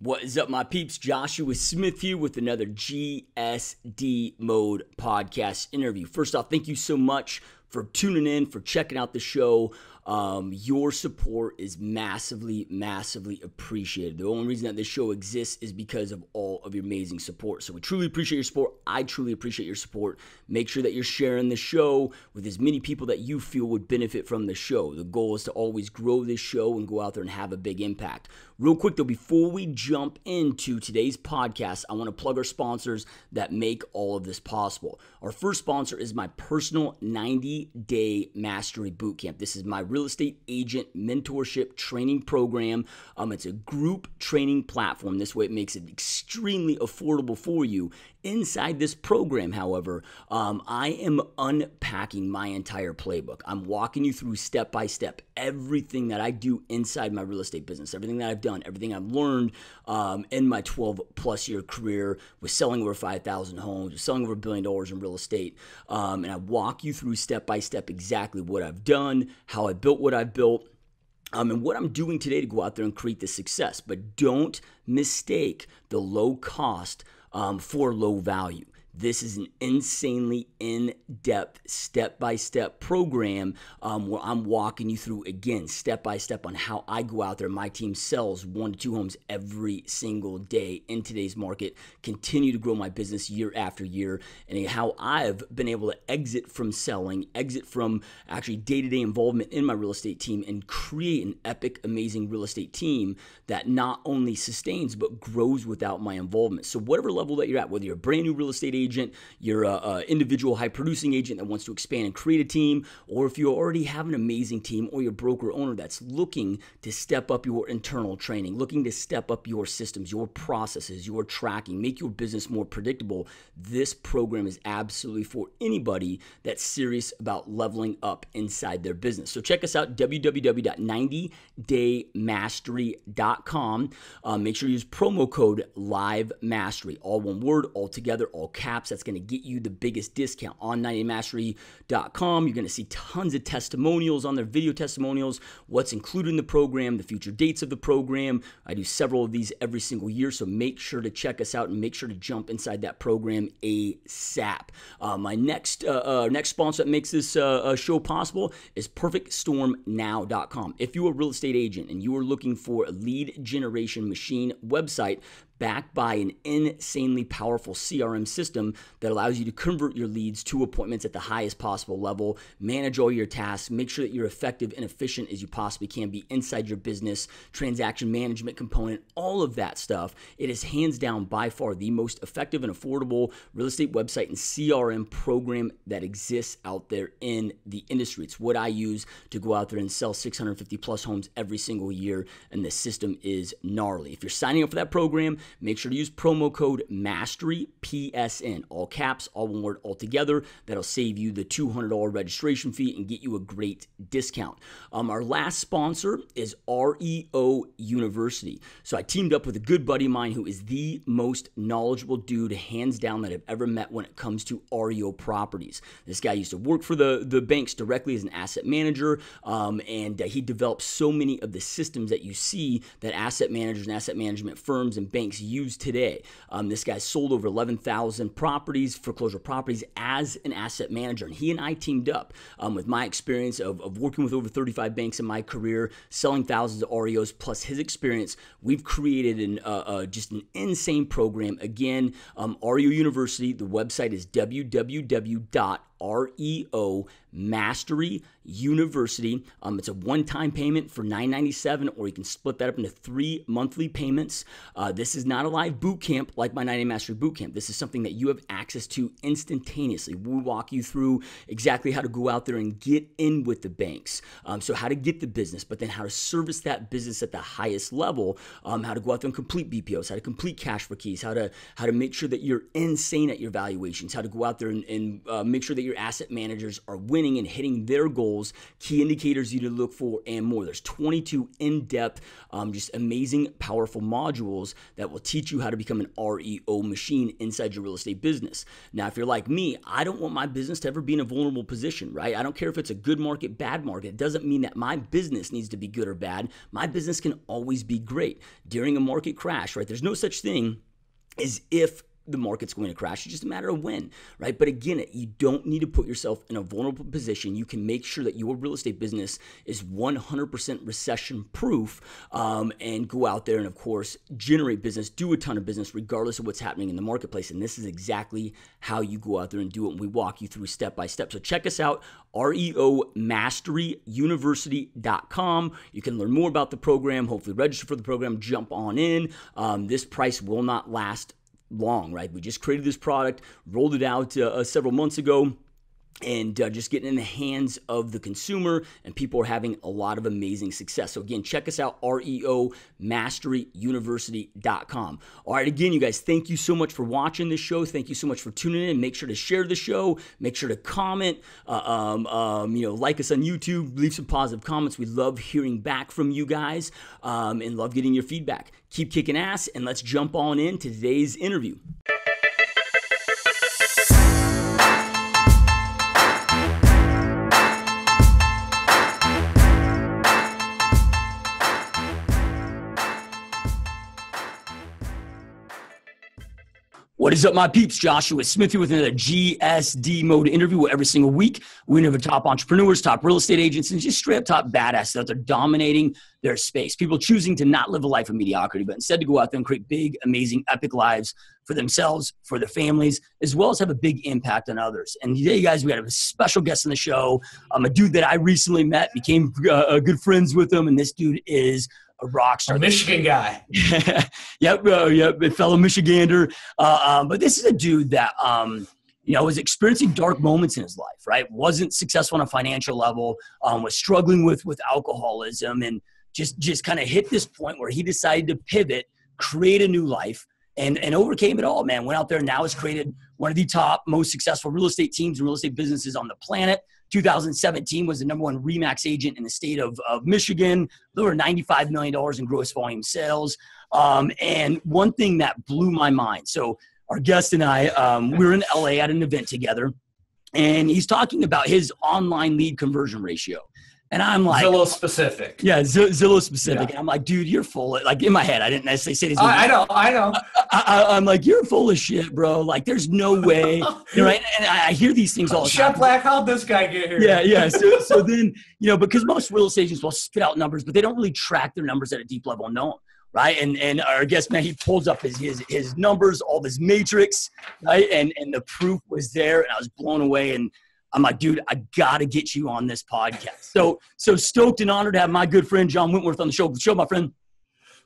What is up, my peeps? Joshua Smith here with another GSD Mode podcast interview. First off, thank you so much for tuning in, for checking out the show. Your support is massively, massively appreciated. The only reason that this show exists is because of all of your amazing support. So we truly appreciate your support. I truly appreciate your support. Make sure that you're sharing the show with as many people that you feel would benefit from the show. The goal is to always grow this show and go out there and have a big impact. Real quick though, before we jump into today's podcast, I want to plug our sponsors that make all of this possible. Our first sponsor is my personal 90 Day Mastery Bootcamp. This is my real estate agent mentorship training program. It's a group training platform. This way it makes it extremely affordable for you. Inside this program, however, I am unpacking my entire playbook. I'm walking you through step by step everything that I do inside my real estate business, everything that I've done, everything I've learned in my 12 plus year career with selling over 5,000 homes, with selling over $1 billion in real estate. And I walk you through step by step exactly what I've done, how I built what I've built, and what I'm doing today to go out there and create this success. But don't mistake the low cost for low value. This is an insanely in-depth, step-by-step program where I'm walking you through, again, step-by-step on how I go out there. My team sells 1 to 2 homes every single day in today's market, continue to grow my business year after year, and how I've been able to exit from selling, exit from actually day-to-day involvement in my real estate team, and create an epic, amazing real estate team that not only sustains but grows without my involvement. So whatever level that you're at, whether you're a brand new real estate agent, you're an individual high-producing agent that wants to expand and create a team, or if you already have an amazing team, or your broker owner that's looking to step up your internal training, looking to step up your systems, your processes, your tracking, make your business more predictable, this program is absolutely for anybody that's serious about leveling up inside their business. So check us out, www.90daymastery.com. Make sure you use promo code LIVEMASTERY, all one word, all together, all caps. That's going to get you the biggest discount on 90daymastery.com. You're going to see tons of testimonials on there, video testimonials, what's included in the program, the future dates of the program. I do several of these every single year, so make sure to check us out and make sure to jump inside that program ASAP. My next sponsor that makes this show possible is perfectstormnow.com. If you're a real estate agent and you are looking for a lead generation machine website, backed by an insanely powerful CRM system that allows you to convert your leads to appointments at the highest possible level, manage all your tasks, make sure that you're effective and efficient as you possibly can be inside your business, transaction management component, all of that stuff. It is hands down by far the most effective and affordable real estate website and CRM program that exists out there in the industry. It's what I use to go out there and sell 650 plus homes every single year, and the system is gnarly. If you're signing up for that program, make sure to use promo code MASTERY, PSN, all caps, all one word, all together. That'll save you the $200 registration fee and get you a great discount. Our last sponsor is REO University. So I teamed up with a good buddy of mine who is the most knowledgeable dude, hands down, that I've ever met when it comes to REO properties. This guy used to work for the banks directly as an asset manager, and he developed so many of the systems that you see that asset managers and asset management firms and banks use today. This guy sold over 11,000 properties, foreclosure properties, as an asset manager. And he and I teamed up with my experience of working with over 35 banks in my career, selling thousands of REOs, plus his experience. We've created just an insane program. Again, REO University, the website is www.REO Mastery University. It's a one-time payment for $9.97, or you can split that up into 3 monthly payments. This is not a live boot camp like my 90 Day Mastery boot camp. This is something that you have access to instantaneously. We'll walk you through exactly how to go out there and get in with the banks. So how to get the business, but then how to service that business at the highest level, how to go out there and complete BPOs, how to complete cash for keys, how to make sure that you're insane at your valuations, how to go out there and make sure that your asset managers are winning and hitting their goals, key indicators you need to look for, and more. There's 22 in-depth, just amazing, powerful modules that will teach you how to become an REO machine inside your real estate business. Now, if you're like me, I don't want my business to ever be in a vulnerable position, right? I don't care if it's a good market, bad market. It doesn't mean that my business needs to be good or bad. My business can always be great. During a market crash, right? There's no such thing as if the market's going to crash. It's just a matter of when, right? But again, you don't need to put yourself in a vulnerable position. You can make sure that your real estate business is 100% recession-proof and go out there and, of course, generate business, do a ton of business regardless of what's happening in the marketplace. And this is exactly how you go out there and do it, and we walk you through step by step. So check us out, REOMasteryUniversity.com. You can learn more about the program, hopefully register for the program, jump on in. This price will not last long, right? We just created this product, rolled it out several months ago, and just getting in the hands of the consumer, and people are having a lot of amazing success. So again, check us out, REOMasteryUniversity.com. All right, again, you guys, thank you so much for watching this show. Thank you so much for tuning in. Make sure to share the show. Make sure to comment, like us on YouTube, leave some positive comments. We love hearing back from you guys and love getting your feedback. Keep kicking ass, and let's jump on in to today's interview. What is up, my peeps? Joshua Smith here with another GSD Mode interview where every single week we interview top entrepreneurs, top real estate agents, and just straight up top badasses out there dominating their space. People choosing to not live a life of mediocrity, but instead to go out there and create big, amazing, epic lives for themselves, for their families, as well as have a big impact on others. And today, you guys, we got a special guest on the show, a dude that I recently met, became good friends with him, and this dude is a rock star. A Michigan guy. Yep, a fellow Michigander. But this is a dude that, was experiencing dark moments in his life, right? Wasn't successful on a financial level, was struggling with alcoholism, and just kind of hit this point where he decided to pivot, create a new life, and overcame it all, man. Went out there and now has created one of the top most successful real estate teams and real estate businesses on the planet. 2017 was the #1 Remax agent in the state of Michigan, over $95 million in gross volume sales. And one thing that blew my mind. So our guest and I, we were in LA at an event together, and he's talking about his online lead conversion ratio. And I'm like, Zillow specific. Yeah, Zillow specific. Yeah. And I'm like, dude, you're full of, like, in my head, I didn't necessarily say this. I know. I'm like, you're full of shit, bro. Like, there's no way. Right? And I hear these things all the time. Shut Black, how'd this guy get here? Yeah. So then, because most real estate agents will spit out numbers, but they don't really track their numbers at a deep level and know them, right? And our guest, man, he pulls up his numbers, all this matrix, right? And the proof was there, and I was blown away. And I'm like, dude, I got to get you on this podcast. So stoked and honored to have my good friend, John Wentworth, on the show. My friend.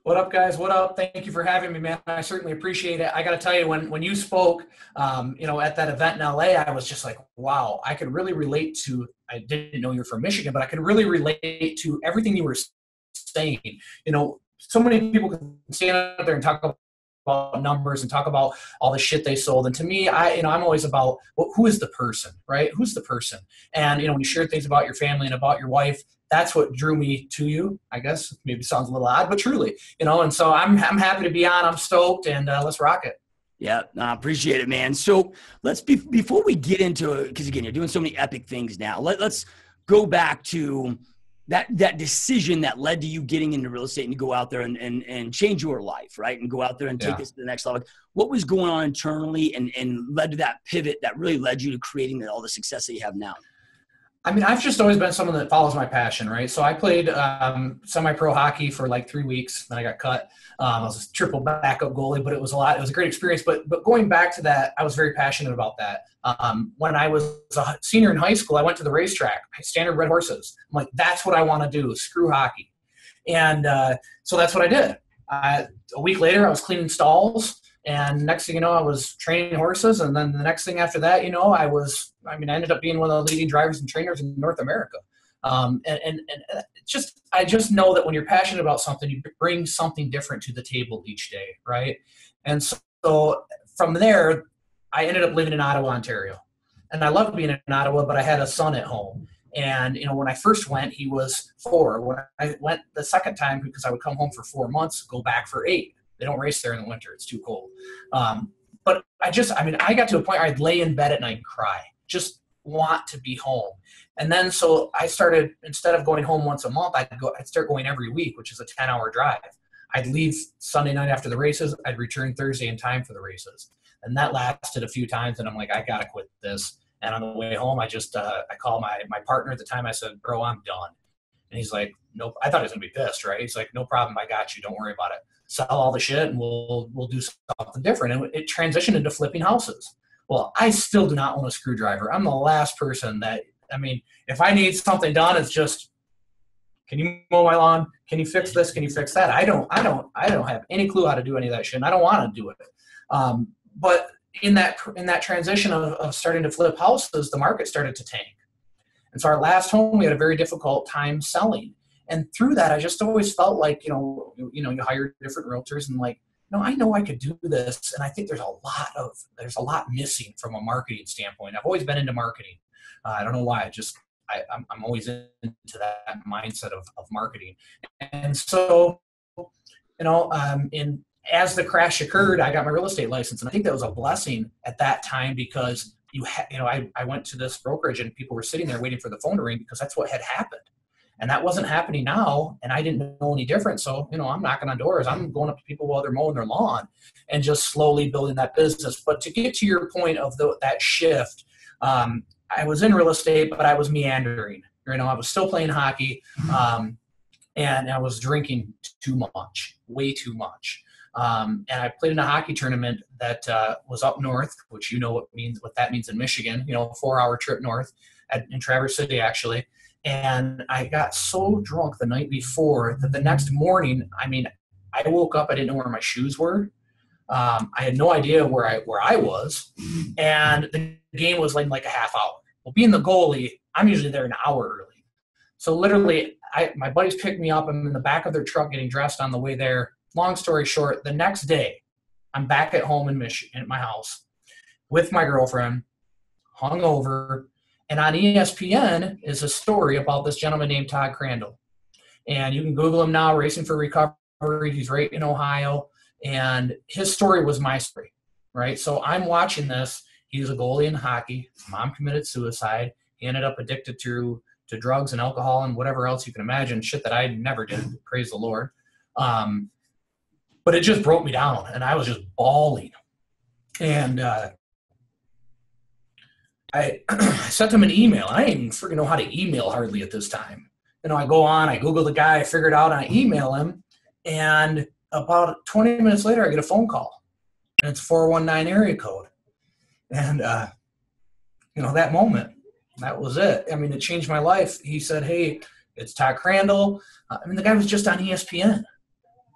What up, guys? What up? Thank you for having me, man. I certainly appreciate it. I got to tell you, when you spoke, at that event in LA, I was just like, wow, I could really relate to, I didn't know you're from Michigan, but I could really relate to everything you were saying. So many people can stand out there and talk about numbers and talk about all the shit they sold. And to me, I'm always about, well, who is the person, right? Who's the person? And, when you share things about your family and about your wife, that's what drew me to you, I guess. Maybe it sounds a little odd, but truly, and so I'm happy to be on. I'm stoked, and let's rock it. Yeah, I appreciate it, man. So before we get into it, because again, you're doing so many epic things now, let's go back to that decision that led to you getting into real estate and go out there and change your life, right? And go out there and take this to the next level. What was going on internally and led to that pivot that really led you to creating all the success that you have now? I mean, I've just always been someone that follows my passion, right? So I played semi-pro hockey for like 3 weeks, then I got cut. I was a triple backup goalie, but it was a great experience. But going back to that, I was very passionate about that. When I was a senior in high school, I went to the racetrack, Standardbred horses. I'm like, that's what I want to do, screw hockey. And so that's what I did. A week later, I was cleaning stalls. And next thing you know, I was training horses. And then the next thing after that, I ended up being one of the leading drivers and trainers in North America. And I just know that when you're passionate about something, you bring something different to the table each day, right? And so from there, I ended up living in Ottawa, Ontario. and I loved being in Ottawa, but I had a son at home. And, you know, when I first went, he was 4. When I went the second time, because I would come home for 4 months, go back for 8. They don't race there in the winter. It's too cold. But I got to a point where I'd lay in bed at night and cry, just want to be home. And then, so I started, instead of going home once a month, I'd start going every week, which is a 10-hour drive. I'd leave Sunday night after the races. I'd return Thursday in time for the races. And that lasted a few times. And I'm like, I got to quit this. And on the way home, I just, I called my partner at the time. I said, bro, I'm done. And he's like, nope. I thought he was gonna be pissed, right? He's like, no problem. I got you. Don't worry about it. Sell all the shit and we'll do something different. And it transitioned into flipping houses. Well, I still do not own a screwdriver. I'm the last person that, if I need something done, it's just, can you mow my lawn? Can you fix this? Can you fix that? I don't have any clue how to do any of that shit. And I don't want to do it. But in that transition of starting to flip houses, the market started to tank. And so our last home, we had a very difficult time selling. And through that, I just always felt like, you hire different realtors and like, no, I know I could do this. And I think there's a lot missing from a marketing standpoint. I've always been into marketing. I don't know why. I'm always into that mindset of marketing. And so, as the crash occurred, I got my real estate license. And I think that was a blessing at that time because, I went to this brokerage and people were sitting there waiting for the phone to ring because that's what had happened. And that wasn't happening now. And I didn't know any different. So, I'm knocking on doors. I'm going up to people while they're mowing their lawn and just slowly building that business. But to get to your point of that shift, I was in real estate, but I was meandering. I was still playing hockey and I was drinking too much, way too much. And I played in a hockey tournament that was up north, which what that means in Michigan, a 4-hour trip north in Traverse City, actually. And I got so drunk the night before that the next morning, I woke up, I didn't know where my shoes were. I had no idea where I was. And the game was like a half hour. Well, being the goalie, I'm usually there an hour early. So literally, my buddies picked me up. I'm in the back of their truck getting dressed on the way there. Long story short, the next day, I'm back at home in Michigan, at my house, with my girlfriend, hungover, and on ESPN is a story about this gentleman named Todd Crandall. And you can Google him now, Racing for Recovery. He's right in Ohio. And his story was my story, right? So I'm watching this. He's a goalie in hockey. His mom committed suicide. He ended up addicted to drugs and alcohol and whatever else you can imagine, shit that I never did, praise the Lord. But it just broke me down, and I was just bawling. And I sent him an email. I didn't even freaking know how to email hardly at this time. I go on, I Google the guy, I figure it out, and I email him. And about 20 minutes later, I get a phone call, and it's 419 area code. And, that moment, that was it. It changed my life. He said, hey, it's Todd Crandall. The guy was just on ESPN,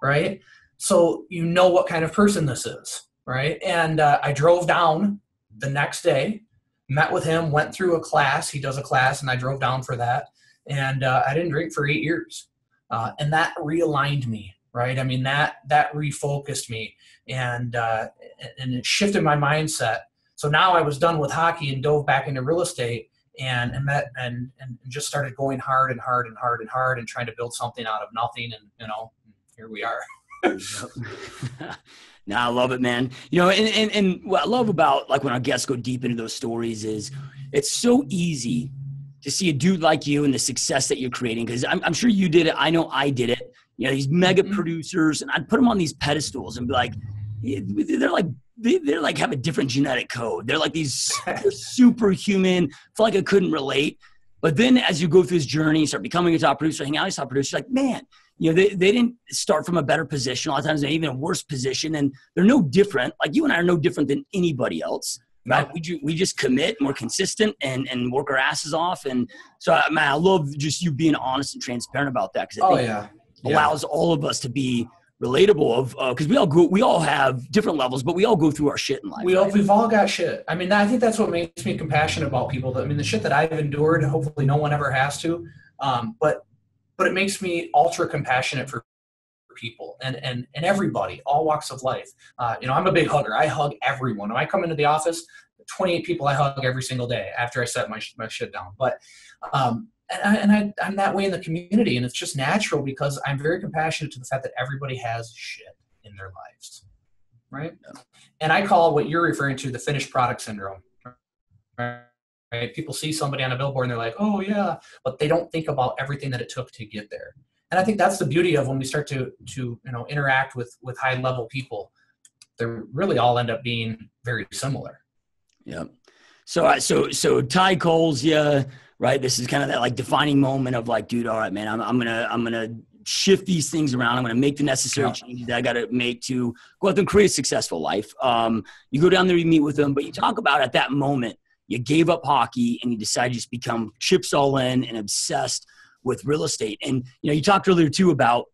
right? So what kind of person this is, right? And I drove down the next day, met with him, went through a class. He does a class, and I drove down for that. And I didn't drink for 8 years. And that realigned me, right? That refocused me, and it shifted my mindset. So now I was done with hockey and dove back into real estate and just started going hard and hard and hard and hard and trying to build something out of nothing. And, here we are. No, I love it, man. And what I love about when our guests go deep into those stories is it's so easy to see a dude like you and the success that you're creating. Cause I'm sure you did it. I know I did it. These mega producers, and I'd put them on these pedestals and be like, they're like have a different genetic code. They're like these superhuman. Feel like I couldn't relate. But then as you go through this journey, you start becoming a top producer, hang out as a top producer, like, man, they didn't start from a better position. A lot of times they're even a worse position, and they're no different. Like you and I are no different than anybody else, right? We just commit, and we're consistent, and work our asses off. And so, I love just you being honest and transparent about that, because it allows all of us to be relatable. Because we all have different levels, but we all go through our shit in life. We've all got shit. I think that's what makes me compassionate about people. That, the shit that I've endured, hopefully no one ever has to, but it makes me ultra compassionate for people and everybody, all walks of life. You know, I'm a big hugger. I hug everyone. When I come into the office, 28 people I hug every single day after I set my shit down. But, I'm that way in the community, and it's just natural because I'm very compassionate to the fact that everybody has shit in their lives, right? And I call what you're referring to the finished product syndrome, right? People see somebody on a billboard and they're like, oh yeah, but they don't think about everything that it took to get there. And I think that's the beauty of when we start to you know, interact with high level people, they really all end up being very similar. Yeah. So Ty calls you, right? This is kind of that like defining moment of like, dude, all right, man, I'm gonna shift these things around. I'm gonna make the necessary changes that I gotta make to go out and create a successful life. You go down there, you meet with them, but you talk about at that moment, you gave up hockey and you decided to just become chips all in and obsessed with real estate. And you know, you talked earlier too about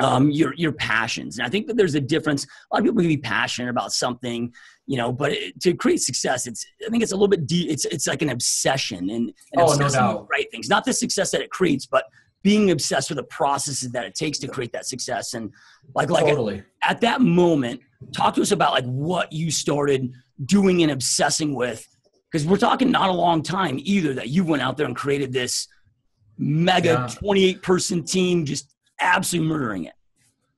your passions. And I think that there's a difference. A lot of people can be passionate about something, you know, but to create success, I think it's a little bit deep. It's like an obsession and obsessing with the right things, not the success that it creates, but being obsessed with the processes that it takes to create that success. And like totally. At that moment, talk to us about like what you started doing and obsessing with, because we're talking not a long time either that you went out there and created this mega 28-person team, just absolutely murdering it.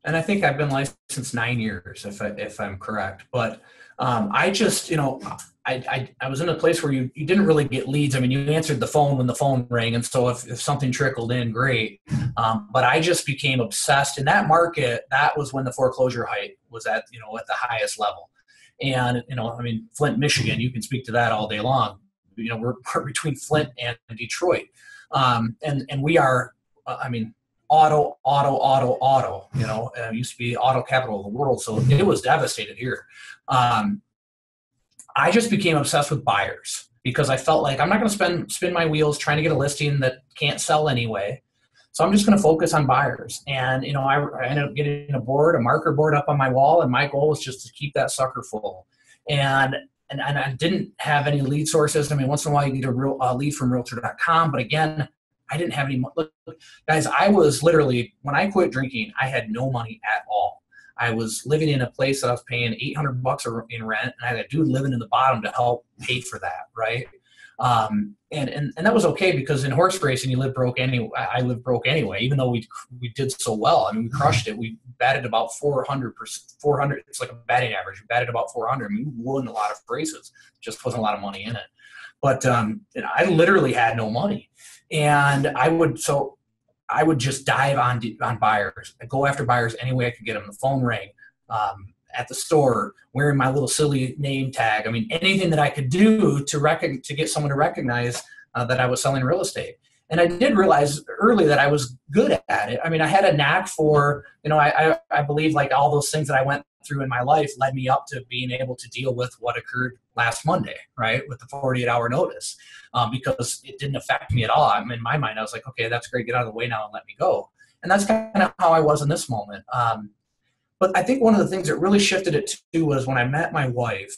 And I think I've been licensed 9 years, if I'm correct. But I just, you know, I was in a place where you didn't really get leads. I mean, you answered the phone when the phone rang. And so if something trickled in, great. But I just became obsessed in that market. That was when the foreclosure hype was at, you know, at the highest level. And, you know, I mean, Flint, Michigan, you can speak to that all day long. You know, we're between Flint and Detroit. And we are, I mean, auto, you know, it used to be auto capital of the world. So it was devastated here. I just became obsessed with buyers because I felt like I'm not going to spin my wheels trying to get a listing that can't sell anyway. So I'm just going to focus on buyers. And, you know, I ended up getting a marker board up on my wall. And my goal was just to keep that sucker full. And I didn't have any lead sources. I mean, once in a while you need a lead from realtor.com, but again, I didn't have any money. Guys, I was literally, when I quit drinking, I had no money at all. I was living in a place that I was paying $800 in rent, and I had a dude living in the bottom to help pay for that, right? And that was okay because in horse racing, you live broke anyway. I lived broke anyway, even though we did so well. I mean, we crushed it. We batted about 400. It's like a batting average. We batted about 400. I mean, we won a lot of races. Just wasn't a lot of money in it. But you know, I literally had no money. And I would just dive on buyers. I'd go after buyers any way I could get them. The phone rang, at the store, wearing my little silly name tag. I mean, anything that I could do to get someone to recognize that I was selling real estate. And I did realize early that I was good at it. I mean, I had a knack for, you know, I believe like all those things that I went through in my life led me up to being able to deal with what occurred last Monday, right? With the 48-hour notice, because it didn't affect me at all. I mean, in my mind, I was like, okay, that's great. Get out of the way now and let me go. And that's kind of how I was in this moment. But I think one of the things that really shifted it to was when I met my wife,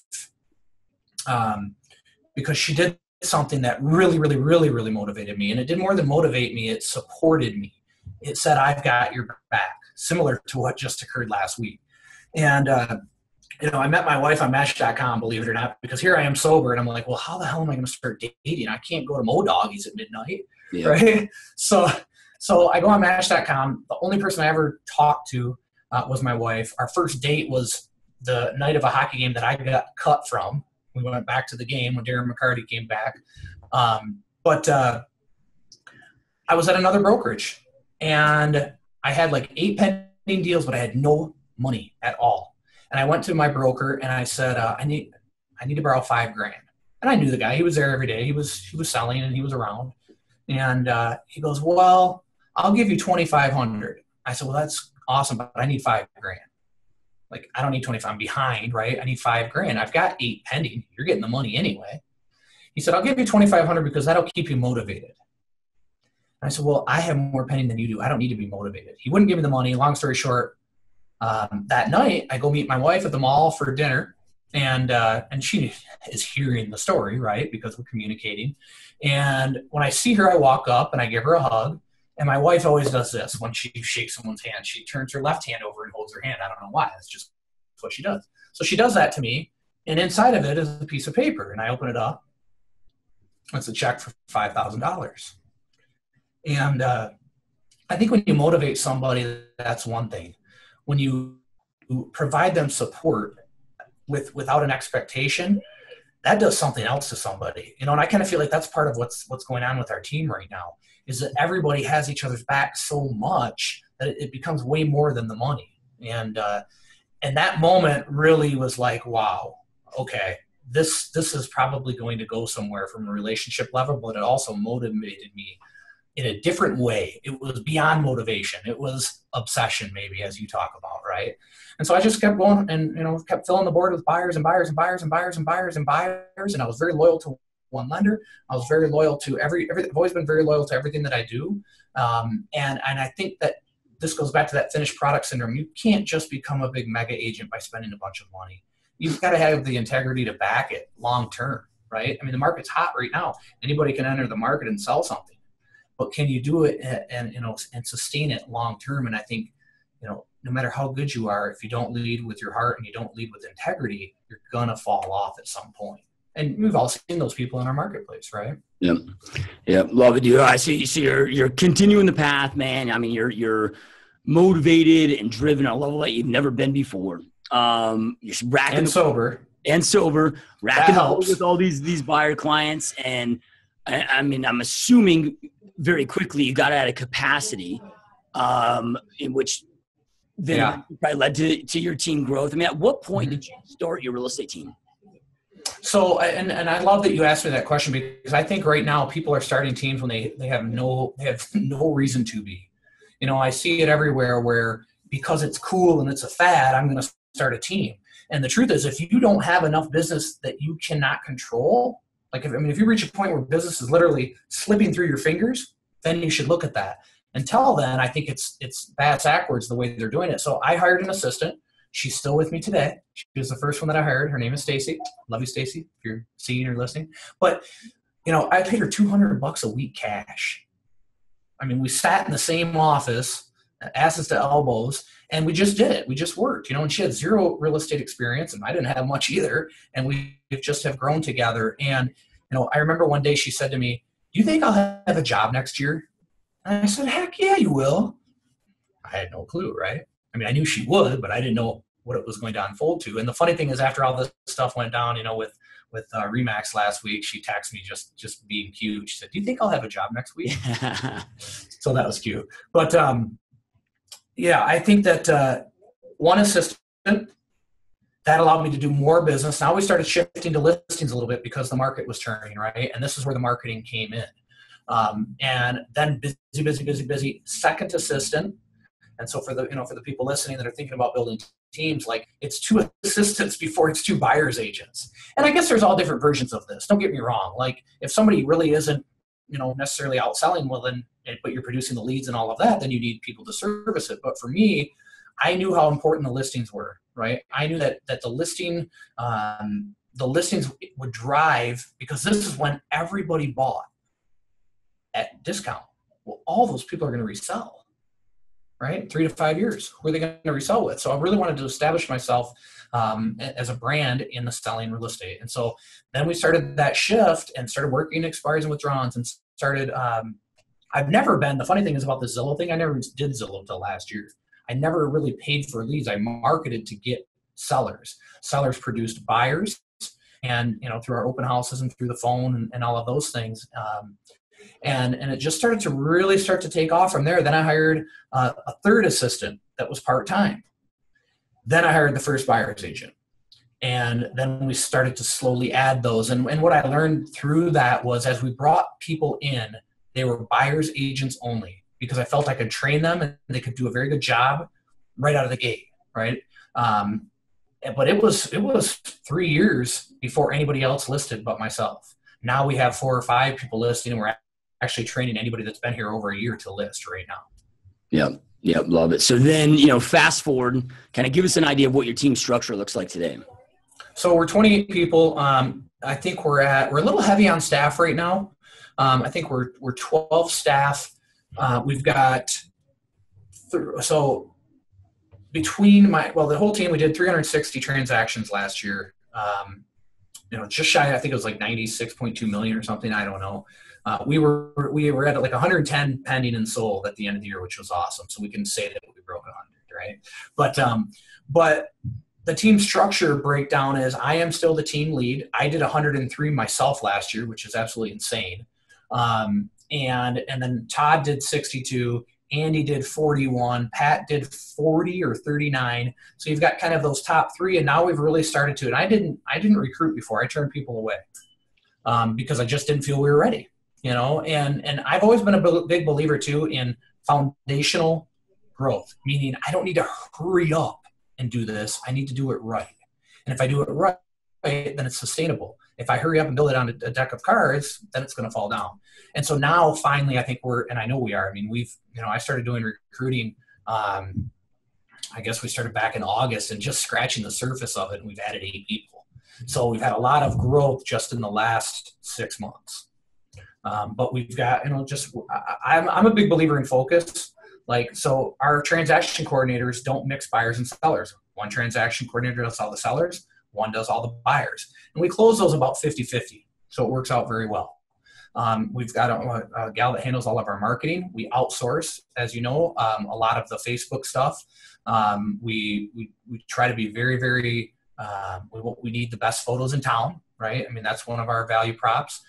because she did something that really, really, really, really motivated me. And it did more than motivate me. It supported me. It said, I've got your back, similar to what just occurred last week. And, you know, I met my wife on match.com, believe it or not, because here I am sober and I'm like, well, how the hell am I going to start dating? I can't go to Mo Doggies at midnight. Yeah. Right. So I go on match.com. The only person I ever talked to was my wife. Our first date was the night of a hockey game that I got cut from. We went back to the game when Darren McCarty came back. But I was at another brokerage and I had like 8 pending deals, but I had no money at all. And I went to my broker and I said, I need to borrow $5,000. And I knew the guy, he was there every day. He was selling and he was around. And he goes, well, I'll give you $2,500. I said, well, that's awesome, but I need $5,000. Like, I don't need 25. I'm behind, right? I need $5,000. I've got 8 pending. You're getting the money anyway. He said, I'll give you $2,500 because that'll keep you motivated. And I said, well, I have more pending than you do. I don't need to be motivated. He wouldn't give me the money. Long story short, that night I go meet my wife at the mall for dinner and she is hearing the story, right? Because we're communicating. And when I see her, I walk up and I give her a hug And my wife always does this when she shakes someone's hand. She turns her left hand over and holds her hand. I don't know why. It's just what she does. So she does that to me. And inside of it is a piece of paper. And I open it up. It's a check for $5,000. And I think when you motivate somebody, that's one thing. When you provide them support without an expectation, that does something else to somebody. You know, and I kind of feel like that's part of what's going on with our team right now, is that everybody has each other's back so much that it becomes way more than the money. And that moment really was like, wow, okay, this is probably going to go somewhere from a relationship level, but it also motivated me in a different way. It was beyond motivation. It was obsession, maybe, as you talk about, right? And so I just kept going and, you know, kept filling the board with buyers. And I was very loyal to one lender. I was very loyal to I've always been very loyal to everything that I do. And I think that this goes back to that finished product syndrome. You can't just become a big mega agent by spending a bunch of money. You've got to have the integrity to back it long term, right? I mean, the market's hot right now. Anybody can enter the market and sell something. But can you do it and sustain it long term? And I think, you know, no matter how good you are, if you don't lead with your heart and you don't lead with integrity, you're gonna fall off at some point. And we've all seen those people in our marketplace, right? Yeah, yeah, love it, dude. I see you're continuing the path, man. I mean, you're motivated and driven at a level that you've never been before. You're racking and sober racking up with all these buyer clients, and I mean, I'm assuming very quickly you got out of capacity, in which then probably led to your team growth. I mean, at what point did you start your real estate team? So, and I love that you asked me that question, because I think right now people are starting teams when they have no reason to be. You know, I see it everywhere where, because it's cool and it's a fad, I'm going to start a team. And the truth is, if you don't have enough business that you cannot control, like, if you reach a point where business is literally slipping through your fingers, then you should look at that. Until then, I think it's backwards the way they're doing it. So I hired an assistant. She's still with me today. She was the first one that I hired. Her name is Stacy. Love you, Stacy, if you're seeing or listening. But, you know, I paid her $200 a week cash. I mean, we sat in the same office, asses to elbows, and we just did it. We just worked, you know, and she had zero real estate experience and I didn't have much either. And we just have grown together. And, you know, I remember one day she said to me, "Do you think I'll have a job next year?" And I said, "Heck yeah, you will." I had no clue, right? I mean, I knew she would, but I didn't know what it was going to unfold to. And the funny thing is, after all this stuff went down, you know, with Remax last week, she texted me just being cute. She said, "Do you think I'll have a job next week?" So that was cute. But, yeah, I think that one assistant, that allowed me to do more business. Now we started shifting to listings a little bit because the market was turning, right? And this is where the marketing came in. And then busy, second assistant. And so for the people listening that are thinking about building teams, like, it's 2 assistants before it's 2 buyer's agents. And I guess there's all different versions of this. Don't get me wrong. Like, if somebody really isn't, you know, necessarily outselling, well then, but you're producing the leads and all of that, then you need people to service it. But for me, I knew how important the listings were, right? I knew that the listings would drive, because this is when everybody bought at discount. Well, all those people are going to resell, right? 3 to 5 years, who are they going to resell with? So I really wanted to establish myself as a brand in the selling real estate. And so then we started that shift and started working expires and withdrawals and started, I've never been, the funny thing is about the Zillow thing, I never did Zillow until last year. I never really paid for leads. I marketed to get sellers. Sellers produced buyers, and, you know, through our open houses and through the phone and all of those things. And it just started to really start to take off from there. Then I hired a third assistant that was part-time. Then I hired the first buyer's agent. And then we started to slowly add those. And what I learned through that was, as we brought people in, they were buyer's agents only, because I felt I could train them and they could do a very good job right out of the gate, right? But it was 3 years before anybody else listed but myself. Now we have 4 or 5 people listing, and we're actually training anybody that's been here over a year to list right now. Yeah, love it. So then, you know, fast forward, kind of give us an idea of what your team structure looks like today. So we're 28 people. I think we're a little heavy on staff right now. I think we're 12 staff. We've got, so between the whole team, we did 360 transactions last year. Just shy, I think it was like 96.2 million or something. I don't know. We were at like 110 pending and sold at the end of the year, which was awesome. So we can say that we broke 100, right? But the team structure breakdown is I am still the team lead. I did 103 myself last year, which is absolutely insane. And then Todd did 62, Andy did 41, Pat did 40 or 39. So you've got kind of those top three, and now we've really started to, and I didn't recruit before. I turned people away because I just didn't feel we were ready, you know? And I've always been a big believer too in foundational growth, meaning I don't need to hurry up and do this. I need to do it right. And if I do it right, then it's sustainable. If I hurry up and build it on a deck of cards, then it's going to fall down. And so now finally, I think we're, and I know we are, I mean, we've, you know, I started doing recruiting, I guess we started back in August and just scratching the surface of it. And we've added 8 people. So we've had a lot of growth just in the last 6 months. But we've got, you know, just, I'm a big believer in focus. Like, so our transaction coordinators don't mix buyers and sellers. One transaction coordinator does all the sellers, one does all the buyers. And we close those about 50-50. So it works out very well. We've got a gal that handles all of our marketing. We outsource, as you know, a lot of the Facebook stuff. We try to be very, very, we need the best photos in town, right? I mean, that's one of our value props.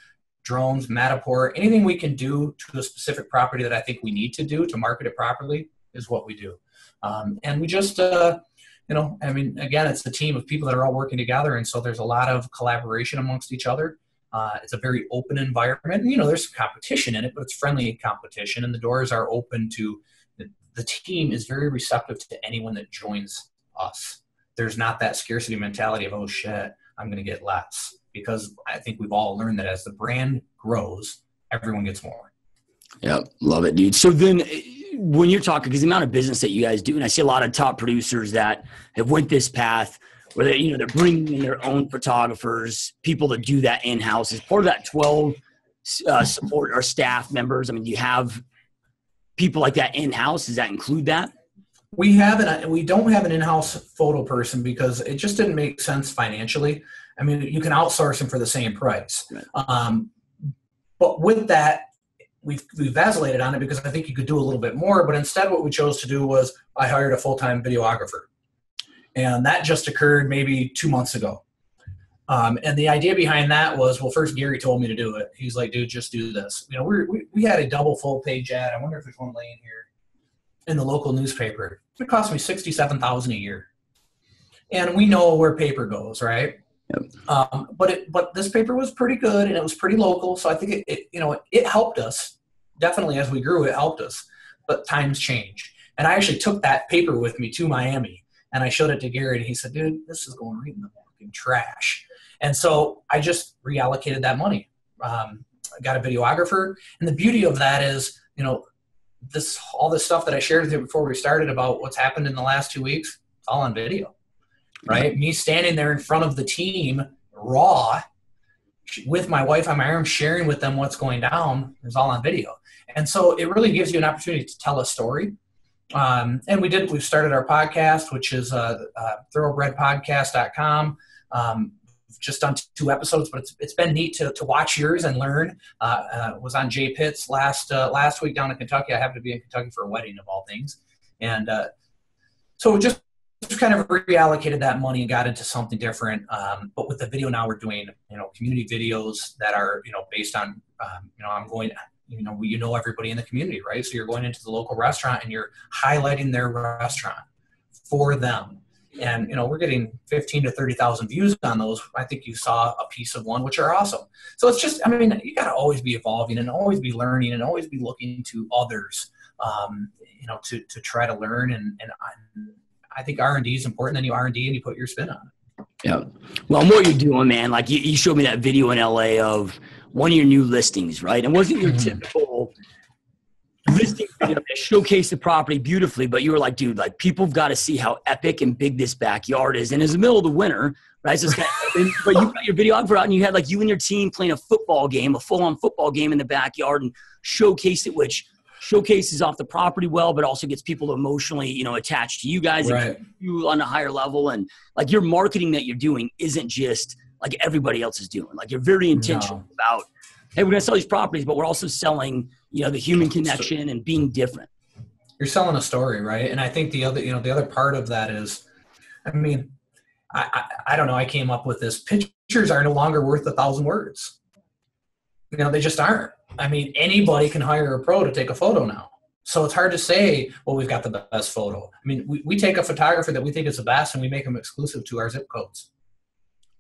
Drones, Matterport, anything we can do to a specific property that I think we need to do to market it properly is what we do. And we just, you know, I mean, again, it's a team of people that are all working together. And so there's a lot of collaboration amongst each other. It's a very open environment. You know, there's some competition in it, but it's friendly competition. And the doors are open to the team is very receptive to anyone that joins us. There's not that scarcity mentality of, oh, shit, I'm going to get less. Because I think we've all learned that as the brand grows, everyone gets more. Yep. Love it, dude. So then when you're talking, because the amount of business that you guys do, and I see a lot of top producers that have went this path where they, you know, they're bringing in their own photographers, people that do that in-house. As part of that 12 support or staff members, I mean, do you have people like that in-house? Does that include that? We don't have an in-house photo person because it just didn't make sense financially. I mean, you can outsource them for the same price. But with that, we vacillated on it because I think you could do a little bit more. But instead, what we chose to do was I hired a full-time videographer. And that just occurred maybe 2 months ago. And the idea behind that was, well, first, Gary told me to do it. He's like, dude, just do this. You know, we had a double full-page ad. I wonder if there's one laying here in the local newspaper. It cost me $67,000 a year. And we know where paper goes, right? But this paper was pretty good and it was pretty local. So I think it helped us definitely as we grew, it helped us, but times change. And I actually took that paper with me to Miami and I showed it to Gary and he said, dude, this is going right in the fucking trash. And so I just reallocated that money. I got a videographer, and the beauty of that is, you know, all this stuff that I shared with you before we started about what's happened in the last 2 weeks, it's all on video. Right? Me standing there in front of the team raw with my wife on my arm, sharing with them what's going down. It's all on video. And so it really gives you an opportunity to tell a story. And we've started our podcast, which is thoroughbredpodcast.com. We've just done 2 episodes, but it's been neat to watch yours and learn. Was on Jay Pitts last week down in Kentucky. I happened to be in Kentucky for a wedding of all things. And so just kind of reallocated that money and got into something different. But with the video now, we're doing, you know, community videos that are, you know, based on, you know, I'm going, you know, everybody in the community, right? So you're going into the local restaurant and you're highlighting their restaurant for them. And, you know, we're getting 15 to 30,000 views on those. I think you saw a piece of one, which are awesome. So it's just, I mean, you got to always be evolving and always be learning and always be looking to others, you know, to try to learn. And I think R&D is important. Then you R&D and you put your spin on it. Yeah. Well, and what you're doing, man, like you showed me that video in LA of one of your new listings, right? And wasn't your typical listing video that showcased the property beautifully, but you were like, dude, like people have got to see how epic and big this backyard is. And it's the middle of the winter, right? So but you got your videographer out and you had like you and your team playing a football game, a full-on football game in the backyard and showcased it, which showcases off the property well, but also gets people emotionally, you know, attached to you guys, right, and you on a higher level. And like your marketing that you're doing isn't just like everybody else is doing. Like you're very intentional about, hey, we're going to sell these properties, but we're also selling, you know, the human connection and being different. You're selling a story, right? And I think the other, you know, the other part of that is, I mean, I don't know. I came up with this. Pictures are no longer worth 1,000 words. You know, they just aren't. I mean, anybody can hire a pro to take a photo now. So it's hard to say, well, we've got the best photo. I mean, we take a photographer that we think is the best and we make them exclusive to our zip codes.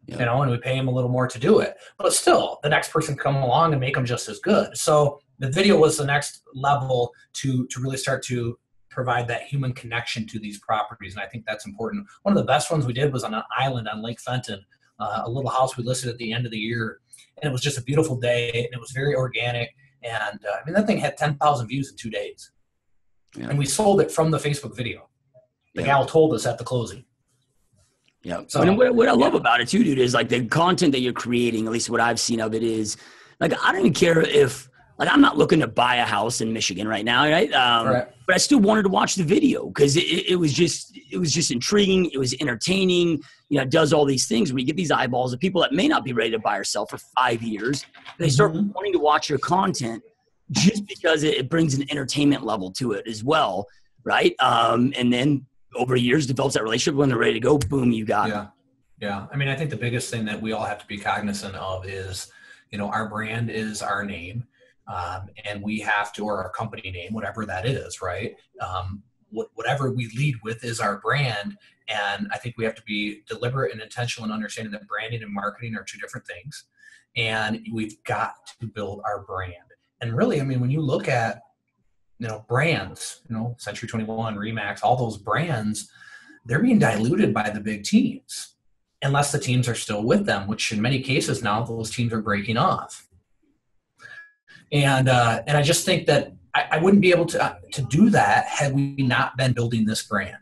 Yeah. You know, and we pay them a little more to do it. But still, the next person come along and make them just as good. So the video was the next level to really start to provide that human connection to these properties. And I think that's important. One of the best ones we did was on an island on Lake Fenton, a little house we listed at the end of the year. And it was just a beautiful day, and it was very organic. And I mean, that thing had 10,000 views in 2 days. Yeah. And we sold it from the Facebook video. The gal told us at the closing. Yeah. So and what I love about it too, dude, is like the content that you're creating, at least what I've seen of it is like, I don't even care if, like, I'm not looking to buy a house in Michigan right now. Right. But I still wanted to watch the video because it was just intriguing. It was entertaining. You know, it does all these things where you get these eyeballs of people that may not be ready to buy or sell for 5 years. They start wanting to watch your content just because it brings an entertainment level to it as well. Right. And then over years develops that relationship. When they're ready to go, boom, you got it. Yeah. I mean, I think the biggest thing that we all have to be cognizant of is, you know, our brand is our name. And we have to, or our company name, whatever that is, right? Whatever we lead with is our brand. And I think we have to be deliberate and intentional in understanding that branding and marketing are two different things. And we've got to build our brand. And really, I mean, when you look at, you know, brands, you know, Century 21, Remax, all those brands, they're being diluted by the big teams, unless the teams are still with them, which in many cases now those teams are breaking off. And I just think that I wouldn't be able to do that had we not been building this brand,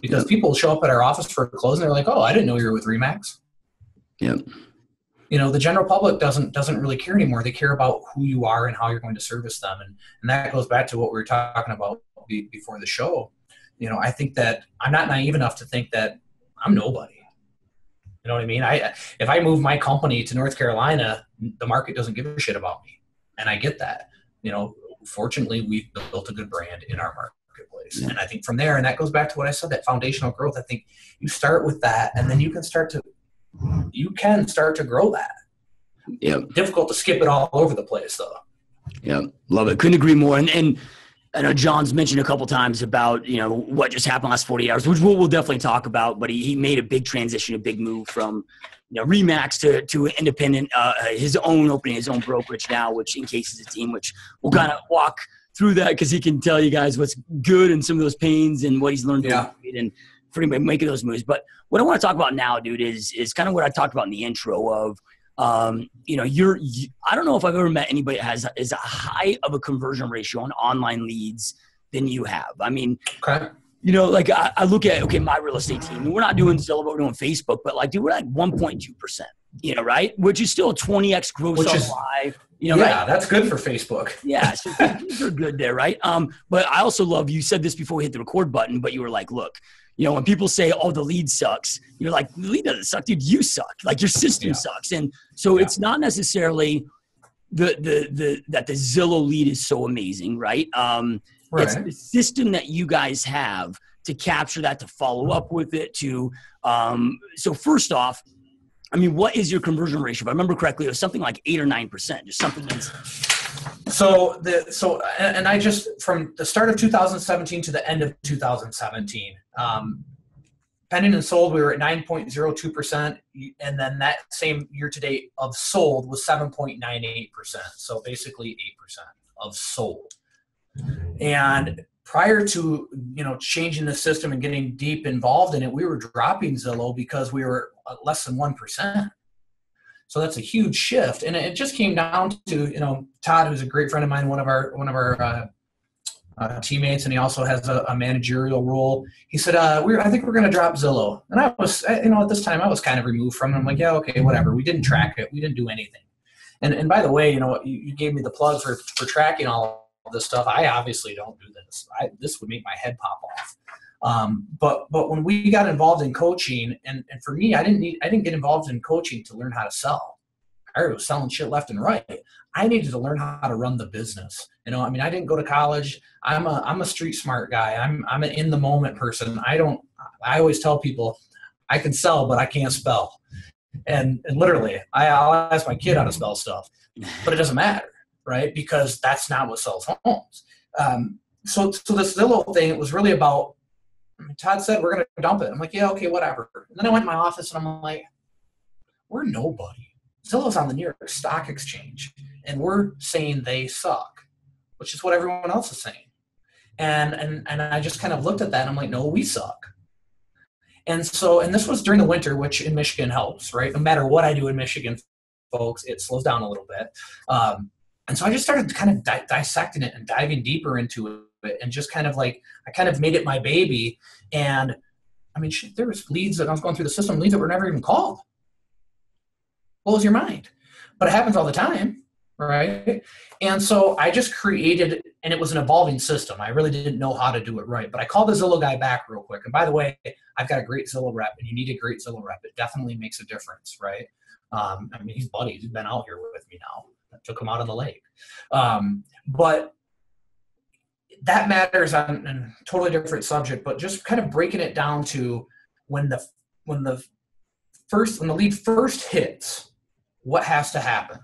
because people show up at our office for a close and they're like, oh, I didn't know you were with Remax. Yep. You know, the general public doesn't really care anymore. They care about who you are and how you're going to service them. And that goes back to what we were talking about before the show. You know, I think that I'm not naive enough to think that I'm nobody. You know what I mean? If I move my company to North Carolina, the market doesn't give a shit about me. And I get that. You know, fortunately, we've built a good brand in our marketplace. And I think from there, and that goes back to what I said, that foundational growth, I think you start with that, and then you can start to grow that. Yeah. Difficult to skip it all over the place, though. Yeah, love it. Couldn't agree more. And I know John's mentioned a couple times about, you know, what just happened last 40 hours, which we'll definitely talk about, but he made a big transition, a big move from, you know, Remax to independent, his own opening, his own brokerage now, which encases a team, which we'll kind of walk through that because he can tell you guys what's good and some of those pains and what he's learned and pretty much making those moves. But what I want to talk about now, dude, is kind of what I talked about in the intro of, you know, I don't know if I've ever met anybody that has as high of a conversion ratio on online leads than you have. I mean, you know, like I look at, okay, my real estate team, we're not doing Zillow, we're doing Facebook, but like, dude, we're like 1.2%, you know, right? Which is still a 20X growth on live, you know, right? That's good for Facebook. Yeah, so things are good there, right? But I also love, you said this before we hit the record button, but you were like, look, you know, when people say, oh, the lead sucks, you're like, the lead doesn't suck, dude, you suck. Like your system sucks. And so it's not necessarily that the Zillow lead is so amazing, right? It's the system that you guys have to capture that, to follow up with it, to so first off, I mean, what is your conversion ratio? If I remember correctly, it was something like 8 or 9%, just something insane. So I just, from the start of 2017 to the end of 2017, pending and sold, we were at 9.02%, and then that same year to date of sold was 7.98%. So basically 8% of sold. And prior to, you know, changing the system and getting deep involved in it, we were dropping Zillow because we were less than 1%. So that's a huge shift. And it just came down to, you know, Todd, who's a great friend of mine, one of our teammates, and he also has a managerial role. He said, I think we're going to drop Zillow. And I was, you know, at this time I was kind of removed from it. I'm like, yeah, okay, whatever. We didn't track it. We didn't do anything. And by the way, you know, you gave me the plug for tracking all this stuff. I obviously don't do this. This would make my head pop off. But when we got involved in coaching, and for me, I didn't get involved in coaching to learn how to sell. I was selling shit left and right. I needed to learn how to run the business. You know, I mean, I didn't go to college. I'm a street smart guy. I'm an in the moment person. I always tell people I can sell, but I can't spell. And literally I'll ask my kid how to spell stuff, but it doesn't matter. Right. Because that's not what sells homes. So this Zillow thing, it was really about, Todd said, we're going to dump it. I'm like, yeah, okay, whatever. And then I went to my office and I'm like, we're nobody. Zillow's on the New York Stock Exchange and we're saying they suck, which is what everyone else is saying. And I just kind of looked at that and I'm like, no, we suck. And this was during the winter, which in Michigan helps, right? No matter what I do in Michigan, folks, it slows down a little bit. And so I just started kind of dissecting it and diving deeper into it, and just kind of like, I kind of made it my baby. And I mean, shit, there was leads that I was going through the system, leads that were never even called. Blows your mind, but it happens all the time, right? And so I just created, and it was an evolving system. I really didn't know how to do it right, but I called the Zillow guy back real quick. And by the way, I've got a great Zillow rep, and you need a great Zillow rep. It definitely makes a difference, right? I mean, he's buddies. He's been out here with me now. I took him out on the lake. But that matters on a totally different subject, but just kind of breaking it down to when the lead first hits, what has to happen?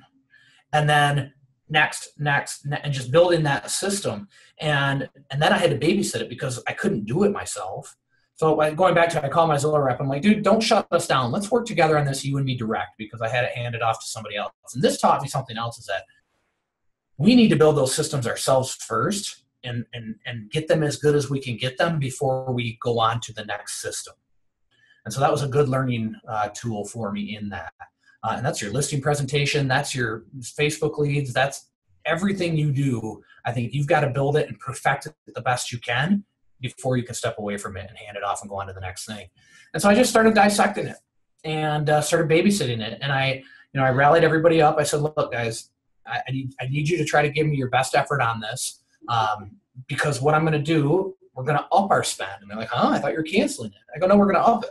And then next, and just building that system. And then I had to babysit it because I couldn't do it myself. So going back to, I call my Zillow rep. I'm like, dude, don't shut us down. Let's work together on this, you and me direct, because I had it handed off to somebody else. And this taught me something else, is that we need to build those systems ourselves first and get them as good as we can get them before we go on to the next system. And so that was a good learning tool for me in that. And that's your listing presentation. That's your Facebook leads. That's everything you do. I think you've got to build it and perfect it the best you can before you can step away from it and hand it off and go on to the next thing. And so I just started dissecting it and started babysitting it. And I rallied everybody up. I said, look, guys, I need you to try to give me your best effort on this because what I'm going to do, we're going to up our spend. And they're like, huh, I thought you were canceling it. I go, no, we're going to up it.